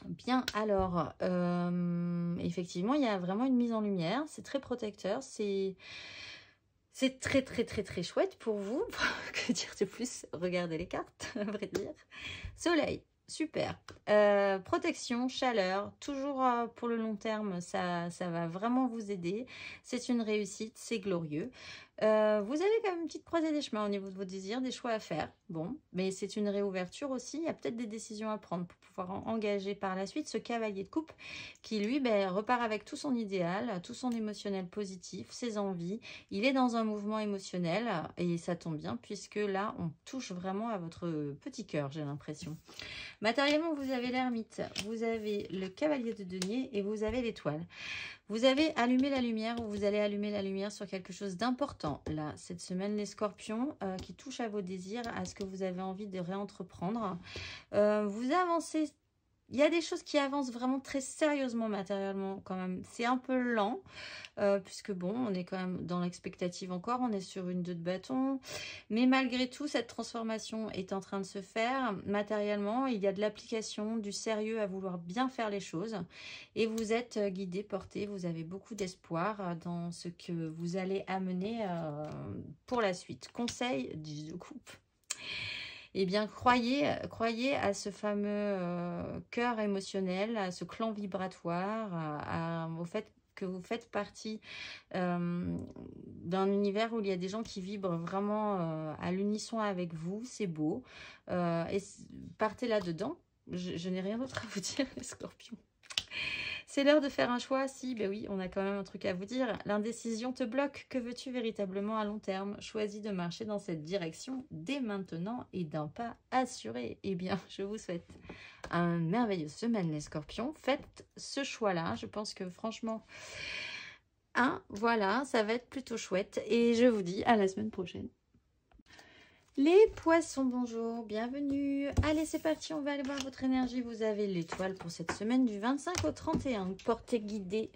Bien, alors, euh, effectivement, il y a vraiment une mise en lumière, c'est très protecteur, c'est... C'est très, très, très, très chouette pour vous. Que dire de plus? Regardez les cartes, à vrai dire. Soleil, super. Euh, protection, chaleur, toujours pour le long terme, ça, ça va vraiment vous aider. C'est une réussite, c'est glorieux. Euh, vous avez quand même une petite croisée des chemins au niveau de vos désirs, des choix à faire. Bon, mais c'est une réouverture aussi. Il y a peut-être des décisions à prendre pour pouvoir en engager par la suite ce cavalier de coupe qui, lui, ben, repart avec tout son idéal, tout son émotionnel positif, ses envies. Il est dans un mouvement émotionnel et ça tombe bien puisque là, on touche vraiment à votre petit cœur, j'ai l'impression. Matériellement, vous avez l'ermite, vous avez le cavalier de denier et vous avez l'étoile. Vous avez allumé la lumière ou vous allez allumer la lumière sur quelque chose d'important. Là, cette semaine, les scorpions euh, qui touchent à vos désirs, à ce que vous avez envie de réentreprendre. Euh, vous avancez. Il y a des choses qui avancent vraiment très sérieusement matériellement quand même. C'est un peu lent euh, puisque bon, on est quand même dans l'expectative encore. On est sur une deux de bâton. Mais malgré tout, cette transformation est en train de se faire. Matériellement, il y a de l'application, du sérieux à vouloir bien faire les choses. Et vous êtes guidé, porté. Vous avez beaucoup d'espoir dans ce que vous allez amener euh, pour la suite. Conseil du couple. Eh bien, croyez, croyez à ce fameux euh, cœur émotionnel, à ce clan vibratoire, à, à, au fait que vous faites partie euh, d'un univers où il y a des gens qui vibrent vraiment euh, à l'unisson avec vous. C'est beau. Euh, et partez là-dedans. Je, je n'ai rien d'autre à vous dire, les scorpions. C'est l'heure de faire un choix. Si, ben oui, on a quand même un truc à vous dire. L'indécision te bloque. Que veux-tu véritablement à long terme? Choisis de marcher dans cette direction dès maintenant et d'un pas assuré. Eh bien, je vous souhaite une merveilleuse semaine, les scorpions. Faites ce choix-là. Je pense que franchement... Hein, voilà, ça va être plutôt chouette et je vous dis à la semaine prochaine. Les poissons, bonjour, bienvenue. Allez, c'est parti, on va aller voir votre énergie. Vous avez l'étoile pour cette semaine du vingt-cinq au trente et un. Portée, guidée,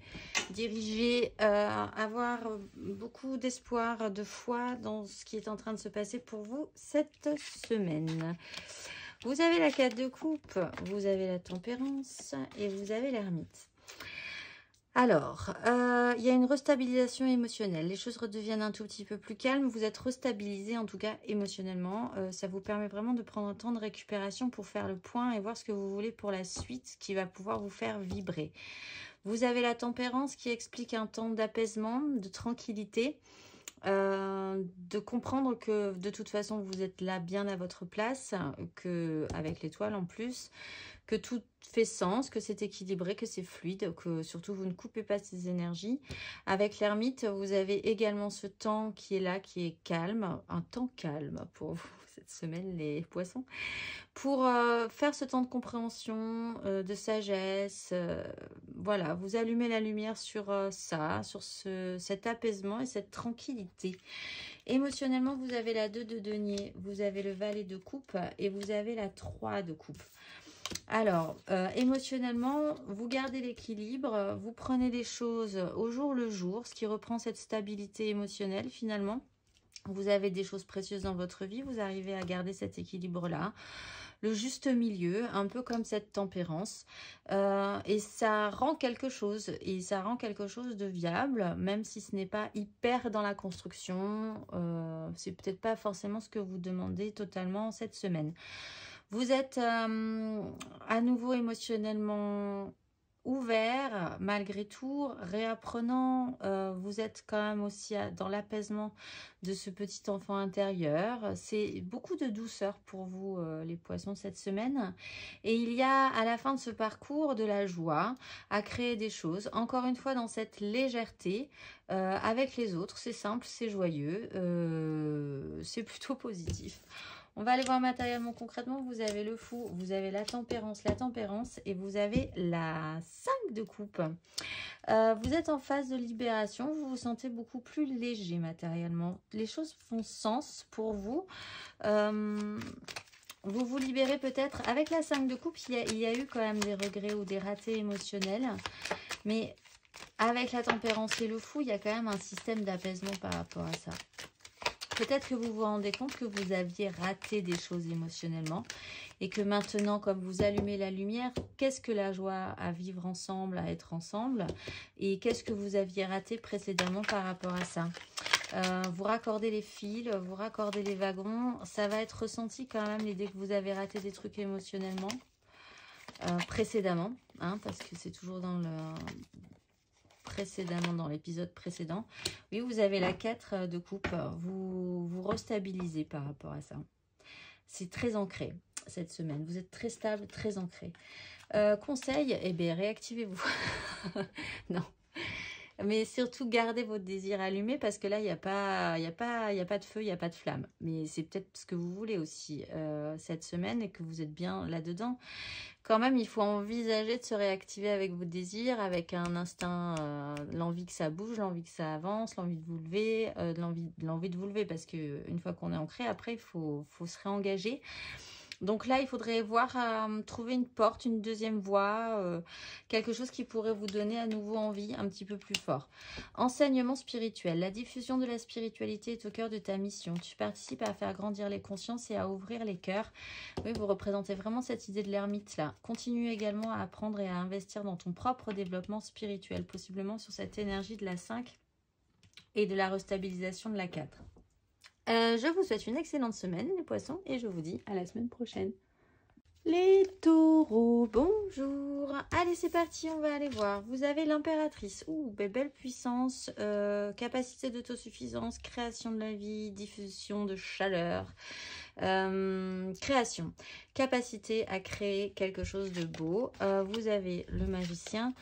dirigée, euh, avoir beaucoup d'espoir, de foi dans ce qui est en train de se passer pour vous cette semaine. Vous avez la carte de coupe, vous avez la tempérance et vous avez l'ermite. Alors, euh, il y a une restabilisation émotionnelle. Les choses redeviennent un tout petit peu plus calmes. Vous êtes restabilisé, en tout cas émotionnellement. Euh, ça vous permet vraiment de prendre un temps de récupération pour faire le point et voir ce que vous voulez pour la suite qui va pouvoir vous faire vibrer. Vous avez la tempérance qui explique un temps d'apaisement, de tranquillité, euh, de comprendre que de toute façon vous êtes là bien à votre place, que avec l'étoile en plus, que tout fait sens, que c'est équilibré, que c'est fluide, que surtout vous ne coupez pas ces énergies. Avec l'ermite, vous avez également ce temps qui est là, qui est calme, un temps calme pour vous cette semaine, les poissons, pour euh, faire ce temps de compréhension, euh, de sagesse. Euh, voilà, vous allumez la lumière sur euh, ça, sur ce, cet apaisement et cette tranquillité. Émotionnellement, vous avez la deux de denier, vous avez le valet de coupe et vous avez la trois de coupe. Alors, euh, émotionnellement, vous gardez l'équilibre, vous prenez les choses au jour le jour, ce qui reprend cette stabilité émotionnelle finalement. Vous avez des choses précieuses dans votre vie, vous arrivez à garder cet équilibre-là. Le juste milieu, un peu comme cette tempérance. Euh, et ça rend quelque chose, et ça rend quelque chose de viable, même si ce n'est pas hyper dans la construction. Euh, c'est peut-être pas forcément ce que vous demandez totalement cette semaine. Vous êtes euh, à nouveau émotionnellement ouvert, malgré tout, réapprenant. Euh, vous êtes quand même aussi à, dans l'apaisement de ce petit enfant intérieur. C'est beaucoup de douceur pour vous, euh, les poissons, cette semaine. Et il y a, à la fin de ce parcours, de la joie à créer des choses. Encore une fois, dans cette légèreté, euh, avec les autres. C'est simple, c'est joyeux, euh, c'est plutôt positif. On va aller voir matériellement, concrètement, vous avez le fou, vous avez la tempérance, la tempérance et vous avez la cinq de coupe. Euh, vous êtes en phase de libération, vous vous sentez beaucoup plus léger matériellement. Les choses font sens pour vous. Euh, vous vous libérez peut-être. Avec la cinq de coupe, il y a, il y a eu quand même des regrets ou des ratés émotionnels. Mais avec la tempérance et le fou, il y a quand même un système d'apaisement par rapport à ça. Peut-être que vous vous rendez compte que vous aviez raté des choses émotionnellement et que maintenant, comme vous allumez la lumière, qu'est-ce que la joie à vivre ensemble, à être ensemble, et qu'est-ce que vous aviez raté précédemment par rapport à ça. Euh, vous raccordez les fils, vous raccordez les wagons, ça va être ressenti quand même dès que vous avez raté des trucs émotionnellement euh, précédemment, hein, parce que c'est toujours dans le... précédemment, dans l'épisode précédent. Oui, vous avez la quatre de coupe. Vous vous restabilisez par rapport à ça. C'est très ancré cette semaine. Vous êtes très stable, très ancré. Euh, conseil, eh bien, réactivez-vous. Non. Mais surtout, gardez votre désir allumé parce que là, il n'y a pas, il n'y a pas, il n'y a pas de feu, il n'y a pas de flamme. Mais c'est peut-être ce que vous voulez aussi euh, cette semaine et que vous êtes bien là-dedans. Quand même, il faut envisager de se réactiver avec vos désirs, avec un instinct, euh, l'envie que ça bouge, l'envie que ça avance, l'envie de vous lever, euh, l'envie, l'envie de vous lever parce qu'une fois qu'on est ancré, après, il faut, faut se réengager. Donc là, il faudrait voir, euh, trouver une porte, une deuxième voie, euh, quelque chose qui pourrait vous donner à nouveau envie, un petit peu plus fort. Enseignement spirituel. La diffusion de la spiritualité est au cœur de ta mission. Tu participes à faire grandir les consciences et à ouvrir les cœurs. Oui, vous représentez vraiment cette idée de l'ermite là. Continue également à apprendre et à investir dans ton propre développement spirituel, possiblement sur cette énergie de la cinq et de la restabilisation de la quatre. Euh, je vous souhaite une excellente semaine, les poissons, et je vous dis à la semaine prochaine. Les taureaux, bonjour. Allez, c'est parti, on va aller voir. Vous avez l'impératrice. Ouh, belle puissance, euh, capacité d'autosuffisance, création de la vie, diffusion de chaleur. Euh, création, capacité à créer quelque chose de beau. Euh, vous avez le magicien,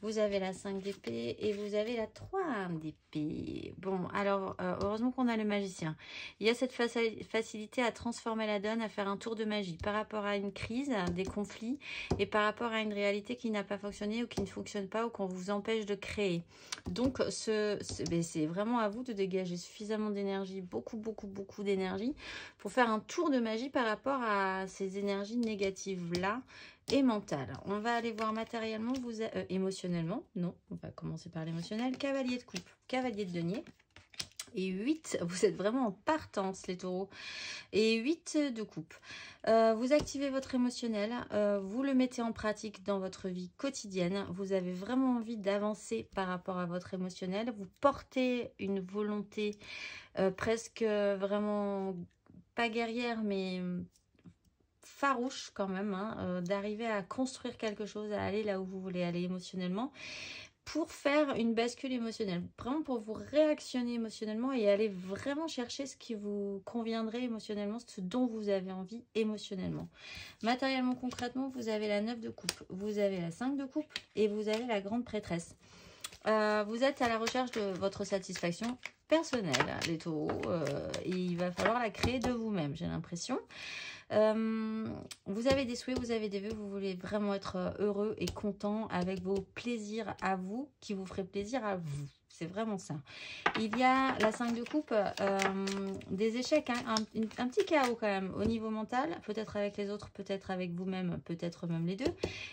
vous avez la cinq d'épée et vous avez la trois d'épée. Bon, alors, euh, heureusement qu'on a le magicien. Il y a cette facilité à transformer la donne, à faire un tour de magie par rapport à une crise, à des conflits et par rapport à une réalité qui n'a pas fonctionné ou qui ne fonctionne pas ou qu'on vous empêche de créer. Donc, ce, ce, ben c'est vraiment à vous de dégager suffisamment d'énergie, beaucoup, beaucoup, beaucoup d'énergie pour faire un tour de magie par rapport à ces énergies négatives-là. Et mental. On va aller voir matériellement, vous a... euh, émotionnellement, non, on va commencer par l'émotionnel. Cavalier de coupe, cavalier de denier. Et huit, vous êtes vraiment en partance les taureaux. Et huit de coupe. Euh, vous activez votre émotionnel, euh, vous le mettez en pratique dans votre vie quotidienne. Vous avez vraiment envie d'avancer par rapport à votre émotionnel. Vous portez une volonté euh, presque vraiment, pas guerrière, mais... farouche quand même, hein, euh, d'arriver à construire quelque chose, à aller là où vous voulez aller émotionnellement, pour faire une bascule émotionnelle, vraiment pour vous réactionner émotionnellement et aller vraiment chercher ce qui vous conviendrait émotionnellement, ce dont vous avez envie émotionnellement. Matériellement, concrètement, vous avez la neuf de coupe, vous avez la cinq de coupe et vous avez la grande prêtresse. Euh, vous êtes à la recherche de votre satisfaction personnelle, les taureaux, euh, et il va falloir la créer de vous-même, j'ai l'impression. Euh, vous avez des souhaits, vous avez des vœux, vous voulez vraiment être heureux et content avec vos plaisirs à vous, qui vous feraient plaisir à vous. C'est vraiment ça. Il y a la cinq de coupe, euh, des échecs, hein, un, un petit chaos quand même au niveau mental, peut-être avec les autres, peut-être avec vous-même, peut-être même les deux.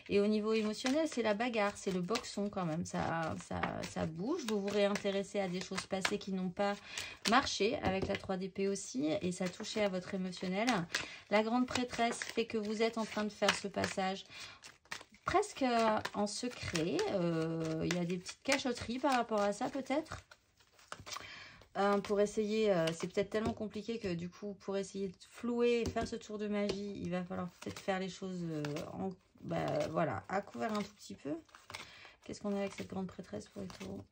Et au niveau émotionnel, c'est la bagarre, c'est le boxon quand même, ça, ça, ça bouge. Vous vous réintéressez à des choses passées qui n'ont pas marché, avec la trois d'épée aussi, et ça touchait à votre émotionnel. La grande prêtresse fait que vous êtes en train de faire ce passage presque en secret. Euh, il y a des petites cachotteries par rapport à ça peut-être. Euh, pour essayer, euh, c'est peut-être tellement compliqué que du coup, pour essayer de flouer et faire ce tour de magie, il va falloir peut-être faire les choses euh, en, bah, voilà, à couvert un tout petit peu. Qu'est-ce qu'on a avec cette grande prêtresse pour les taureaux ?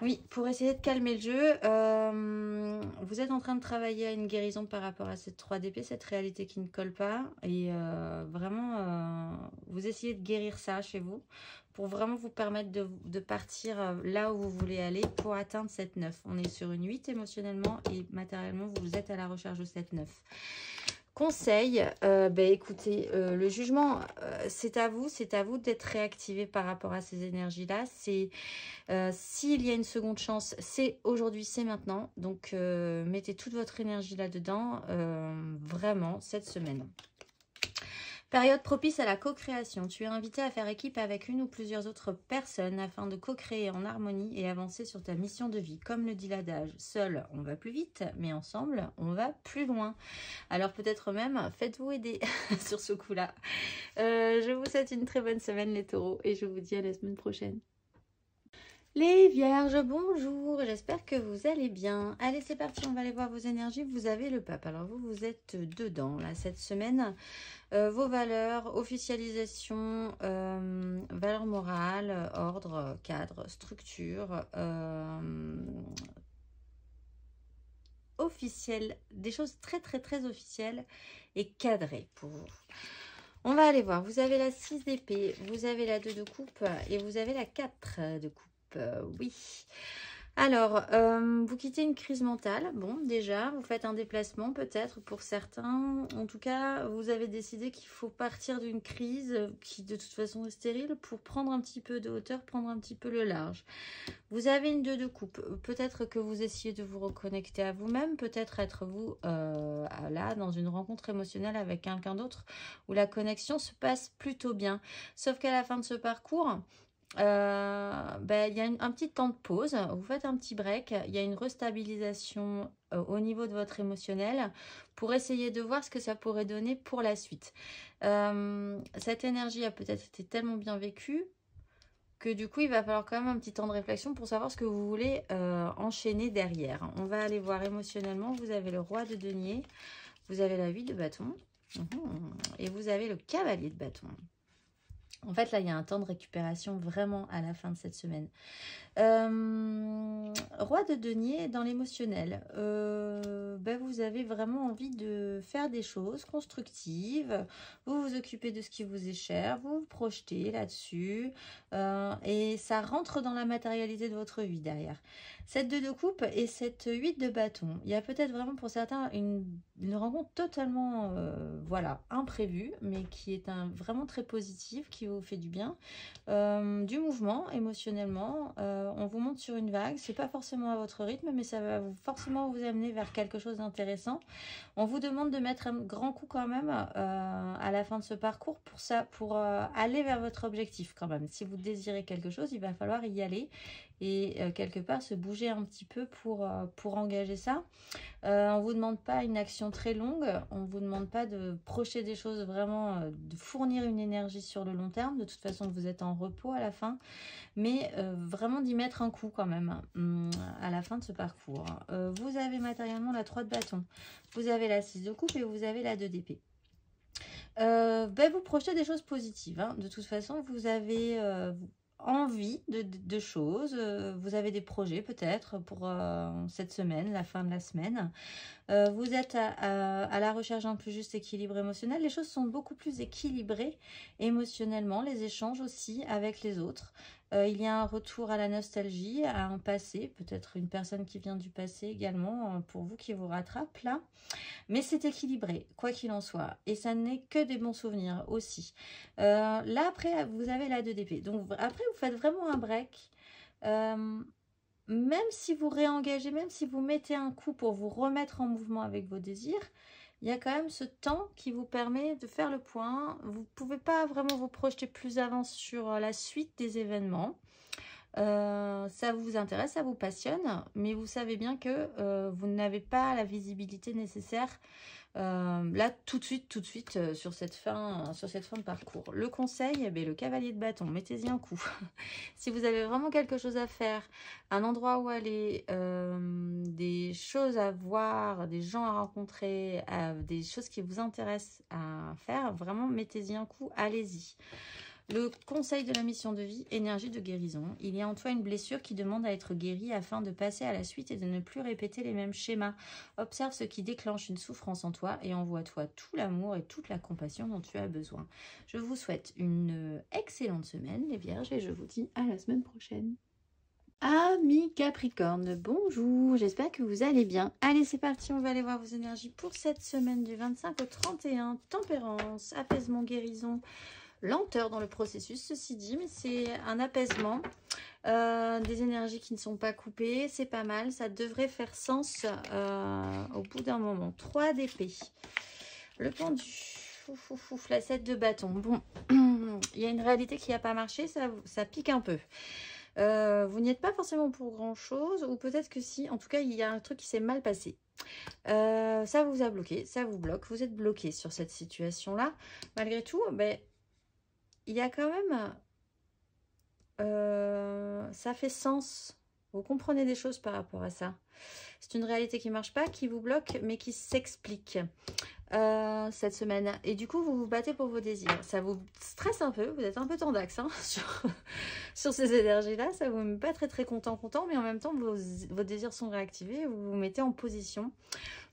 Oui, pour essayer de calmer le jeu, euh, vous êtes en train de travailler à une guérison par rapport à cette trois d'épée, cette réalité qui ne colle pas. Et euh, vraiment, euh, vous essayez de guérir ça chez vous pour vraiment vous permettre de, de partir là où vous voulez aller pour atteindre cette neuf. On est sur une huit émotionnellement et matériellement, vous êtes à la recherche de cette neuf. Conseil, euh, bah écoutez, euh, le jugement, euh, c'est à vous, c'est à vous d'être réactivé par rapport à ces énergies-là. C'est euh, s'il y a une seconde chance, c'est aujourd'hui, c'est maintenant. Donc, euh, mettez toute votre énergie là-dedans, euh, vraiment, cette semaine. Période propice à la co-création. Tu es invité à faire équipe avec une ou plusieurs autres personnes afin de co-créer en harmonie et avancer sur ta mission de vie. Comme le dit l'adage, seul on va plus vite, mais ensemble on va plus loin. Alors peut-être même, faites-vous aider sur ce coup-là. Euh, je vous souhaite une très bonne semaine les taureaux et je vous dis à la semaine prochaine. Les vierges, bonjour, j'espère que vous allez bien. Allez, c'est parti, on va aller voir vos énergies. Vous avez le pape, alors vous, vous êtes dedans, là, cette semaine. Euh, vos valeurs, officialisation, euh, valeurs morales, ordre, cadre, structure, euh, officiel, des choses très, très, très officielles et cadrées pour vous. On va aller voir, vous avez la six d'épée, vous avez la deux de coupe et vous avez la quatre de coupe. Euh, oui. Alors, euh, vous quittez une crise mentale. Bon, déjà, vous faites un déplacement peut-être pour certains. En tout cas, vous avez décidé qu'il faut partir d'une crise qui de toute façon est stérile pour prendre un petit peu de hauteur, prendre un petit peu le large. Vous avez une deux de coupe. Peut-être que vous essayez de vous reconnecter à vous-même. Peut-être être vous euh, là dans une rencontre émotionnelle avec quelqu'un d'autre où la connexion se passe plutôt bien. Sauf qu'à la fin de ce parcours... Euh, ben, il y a une, un petit temps de pause, vous faites un petit break, il y a une restabilisation euh, au niveau de votre émotionnel pour essayer de voir ce que ça pourrait donner pour la suite. Euh, cette énergie a peut-être été tellement bien vécue que du coup il va falloir quand même un petit temps de réflexion pour savoir ce que vous voulez euh, enchaîner derrière. On va aller voir émotionnellement, vous avez le roi de denier, vous avez la huit de bâton et vous avez le cavalier de bâton. En fait, là, il y a un temps de récupération vraiment à la fin de cette semaine. Euh, Roi de denier dans l'émotionnel, euh, ben vous avez vraiment envie de faire des choses constructives, vous vous occupez de ce qui vous est cher, vous vous projetez là-dessus euh, et ça rentre dans la matérialité de votre vie derrière. Cette deux de coupe et cette huit de bâton, il y a peut-être vraiment pour certains une, une rencontre totalement euh, voilà, imprévue, mais qui est un, vraiment très positive, qui vous fait du bien, euh, du mouvement émotionnellement, euh, on vous monte sur une vague, c'est pas forcément à votre rythme, mais ça va vous, forcément vous amener vers quelque chose d'intéressant. On vous demande de mettre un grand coup quand même euh, à la fin de ce parcours pour ça, pour euh, aller vers votre objectif quand même. Si vous désirez quelque chose, il va falloir y aller et euh, quelque part se bouger un petit peu pour, euh, pour engager ça. Euh, on vous demande pas une action très longue, on vous demande pas de projeter des choses vraiment, euh, de fournir une énergie sur le long terme. De toute façon, vous êtes en repos à la fin, mais euh, vraiment d'y mettre un coup quand même. Hum. À la fin de ce parcours, euh, vous avez matériellement la trois de bâton, vous avez la six de coupe et vous avez la deux d'épée. Euh, ben vous projetez des choses positives, hein. De toute façon, vous avez euh, envie de, de, de choses, euh, vous avez des projets peut-être pour euh, cette semaine, la fin de la semaine. Euh, vous êtes à, à, à la recherche d'un plus juste équilibre émotionnel. Les choses sont beaucoup plus équilibrées émotionnellement, les échanges aussi avec les autres. Euh, il y a un retour à la nostalgie, à un passé, peut-être une personne qui vient du passé également, pour vous qui vous rattrape là. Mais c'est équilibré, quoi qu'il en soit. Et ça n'est que des bons souvenirs aussi. Euh, là, après, vous avez la deux d'épée. Donc, après, vous faites vraiment un break. Euh, Même si vous réengagez, même si vous mettez un coup pour vous remettre en mouvement avec vos désirs, il y a quand même ce temps qui vous permet de faire le point. Vous ne pouvez pas vraiment vous projeter plus avant sur la suite des événements. Euh, ça vous intéresse, ça vous passionne, mais vous savez bien que euh, vous n'avez pas la visibilité nécessaire euh, là tout de suite, tout de suite euh, sur cette fin, euh, sur cette fin de parcours. Le conseil, eh bien, le cavalier de bâton, mettez-y un coup. Si vous avez vraiment quelque chose à faire, un endroit où aller, euh, des choses à voir, des gens à rencontrer, euh, des choses qui vous intéressent à faire, vraiment mettez-y un coup, allez-y. Le conseil de la mission de vie, énergie de guérison. Il y a en toi une blessure qui demande à être guérie afin de passer à la suite et de ne plus répéter les mêmes schémas. Observe ce qui déclenche une souffrance en toi et envoie-toi tout l'amour et toute la compassion dont tu as besoin. Je vous souhaite une excellente semaine, les Vierges, et je vous dis à la semaine prochaine. Amis Capricorne, bonjour, j'espère que vous allez bien. Allez, c'est parti, on va aller voir vos énergies pour cette semaine du vingt-cinq au trente et un. Tempérance, apaisement, guérison. Lenteur dans le processus, ceci dit, mais c'est un apaisement, euh, des énergies qui ne sont pas coupées, c'est pas mal, ça devrait faire sens euh, au bout d'un moment. trois d'épée, le pendu, ouf, ouf, ouf, la sept de bâton. Bon, il y a une réalité qui n'a pas marché, ça, ça pique un peu. Euh, vous n'y êtes pas forcément pour grand chose, ou peut-être que si, en tout cas il y a un truc qui s'est mal passé, euh, ça vous a bloqué, ça vous bloque, vous êtes bloqué sur cette situation là, malgré tout. Ben, il y a quand même, euh, ça fait sens, vous comprenez des choses par rapport à ça. C'est une réalité qui ne marche pas, qui vous bloque, mais qui s'explique euh, cette semaine. Et du coup, vous vous battez pour vos désirs. Ça vous stresse un peu, vous êtes un peu tendax hein, sur, sur ces énergies-là. Ça ne vous met pas très très content, content, mais en même temps, vos, vos désirs sont réactivés, vous vous mettez en position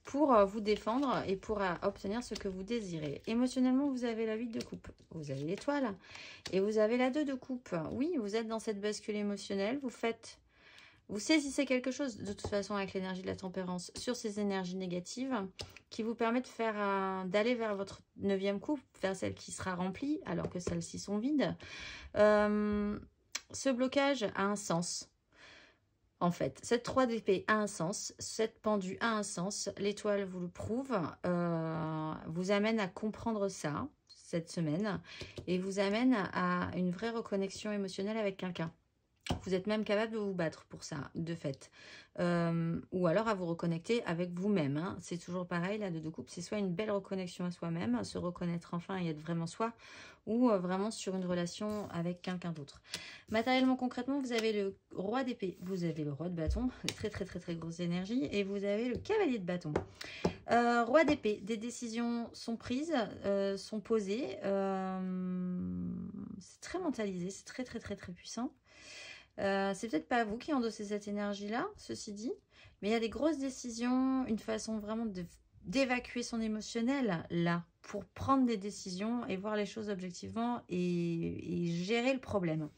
pour vous défendre et pour obtenir ce que vous désirez. Émotionnellement, vous avez la huit de coupe, vous avez l'étoile et vous avez la deux de coupe. Oui, vous êtes dans cette bascule émotionnelle, vous faites, vous saisissez quelque chose de toute façon avec l'énergie de la tempérance sur ces énergies négatives qui vous permettent de faire, d'aller vers votre neuvième coupe, vers celle qui sera remplie alors que celles-ci sont vides. Euh, ce blocage a un sens. En fait, cette trois d'épée a un sens, cette pendue a un sens, l'étoile vous le prouve, euh, vous amène à comprendre ça cette semaine et vous amène à une vraie reconnexion émotionnelle avec quelqu'un. Vous êtes même capable de vous battre pour ça, de fait. Euh, ou alors à vous reconnecter avec vous-même. Hein. C'est toujours pareil, la deux de coupe, c'est soit une belle reconnexion à soi-même, se reconnaître enfin et être vraiment soi, ou vraiment sur une relation avec quelqu'un d'autre. Matériellement, concrètement, vous avez le roi d'épée, vous avez le roi de bâton, très très très très grosse énergie, et vous avez le cavalier de bâton. Euh, roi d'épée, des décisions sont prises, euh, sont posées, euh, c'est très mentalisé, c'est très très très très puissant. Euh, c'est peut-être pas vous qui endossez cette énergie-là, ceci dit, mais il y a des grosses décisions, une façon vraiment d'évacuer son émotionnel, là, pour prendre des décisions et voir les choses objectivement et, et gérer le problème.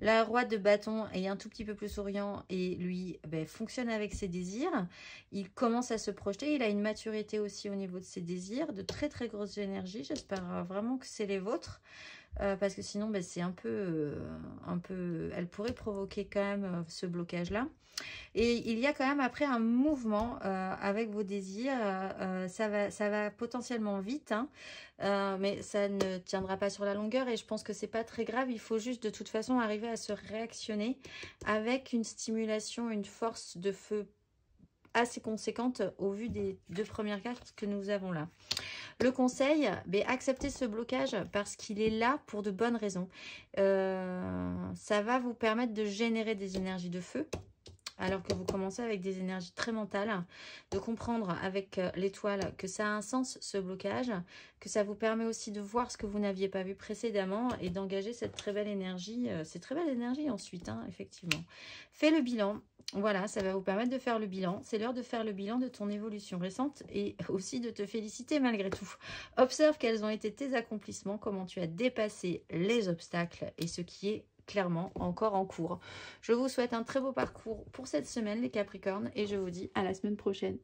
La roi de bâton est un tout petit peu plus souriant et lui ben, fonctionne avec ses désirs. Il commence à se projeter. Il a une maturité aussi au niveau de ses désirs, de très très grosses énergies. J'espère vraiment que c'est les vôtres. Euh, parce que sinon, ben, c'est un peu, euh, un peu... Elle pourrait provoquer quand même euh, ce blocage-là. Et il y a quand même après un mouvement euh, avec vos désirs. Euh, ça va, ça va potentiellement vite, hein, euh, mais ça ne tiendra pas sur la longueur. Et je pense que c'est pas très grave. Il faut juste de toute façon arriver à se réactionner avec une stimulation, une force de feu assez conséquente au vu des deux premières cartes que nous avons là. Le conseil, ben, acceptez ce blocage parce qu'il est là pour de bonnes raisons. Euh, ça va vous permettre de générer des énergies de feu, alors que vous commencez avec des énergies très mentales, de comprendre avec l'étoile que ça a un sens ce blocage, que ça vous permet aussi de voir ce que vous n'aviez pas vu précédemment et d'engager cette très belle énergie, euh, cette très belle énergie ensuite, hein, effectivement. Fais le bilan. Voilà, ça va vous permettre de faire le bilan. C'est l'heure de faire le bilan de ton évolution récente et aussi de te féliciter malgré tout. Observe quels ont été tes accomplissements, comment tu as dépassé les obstacles et ce qui est clairement encore en cours. Je vous souhaite un très beau parcours pour cette semaine, les Capricornes, et je vous dis à la semaine prochaine.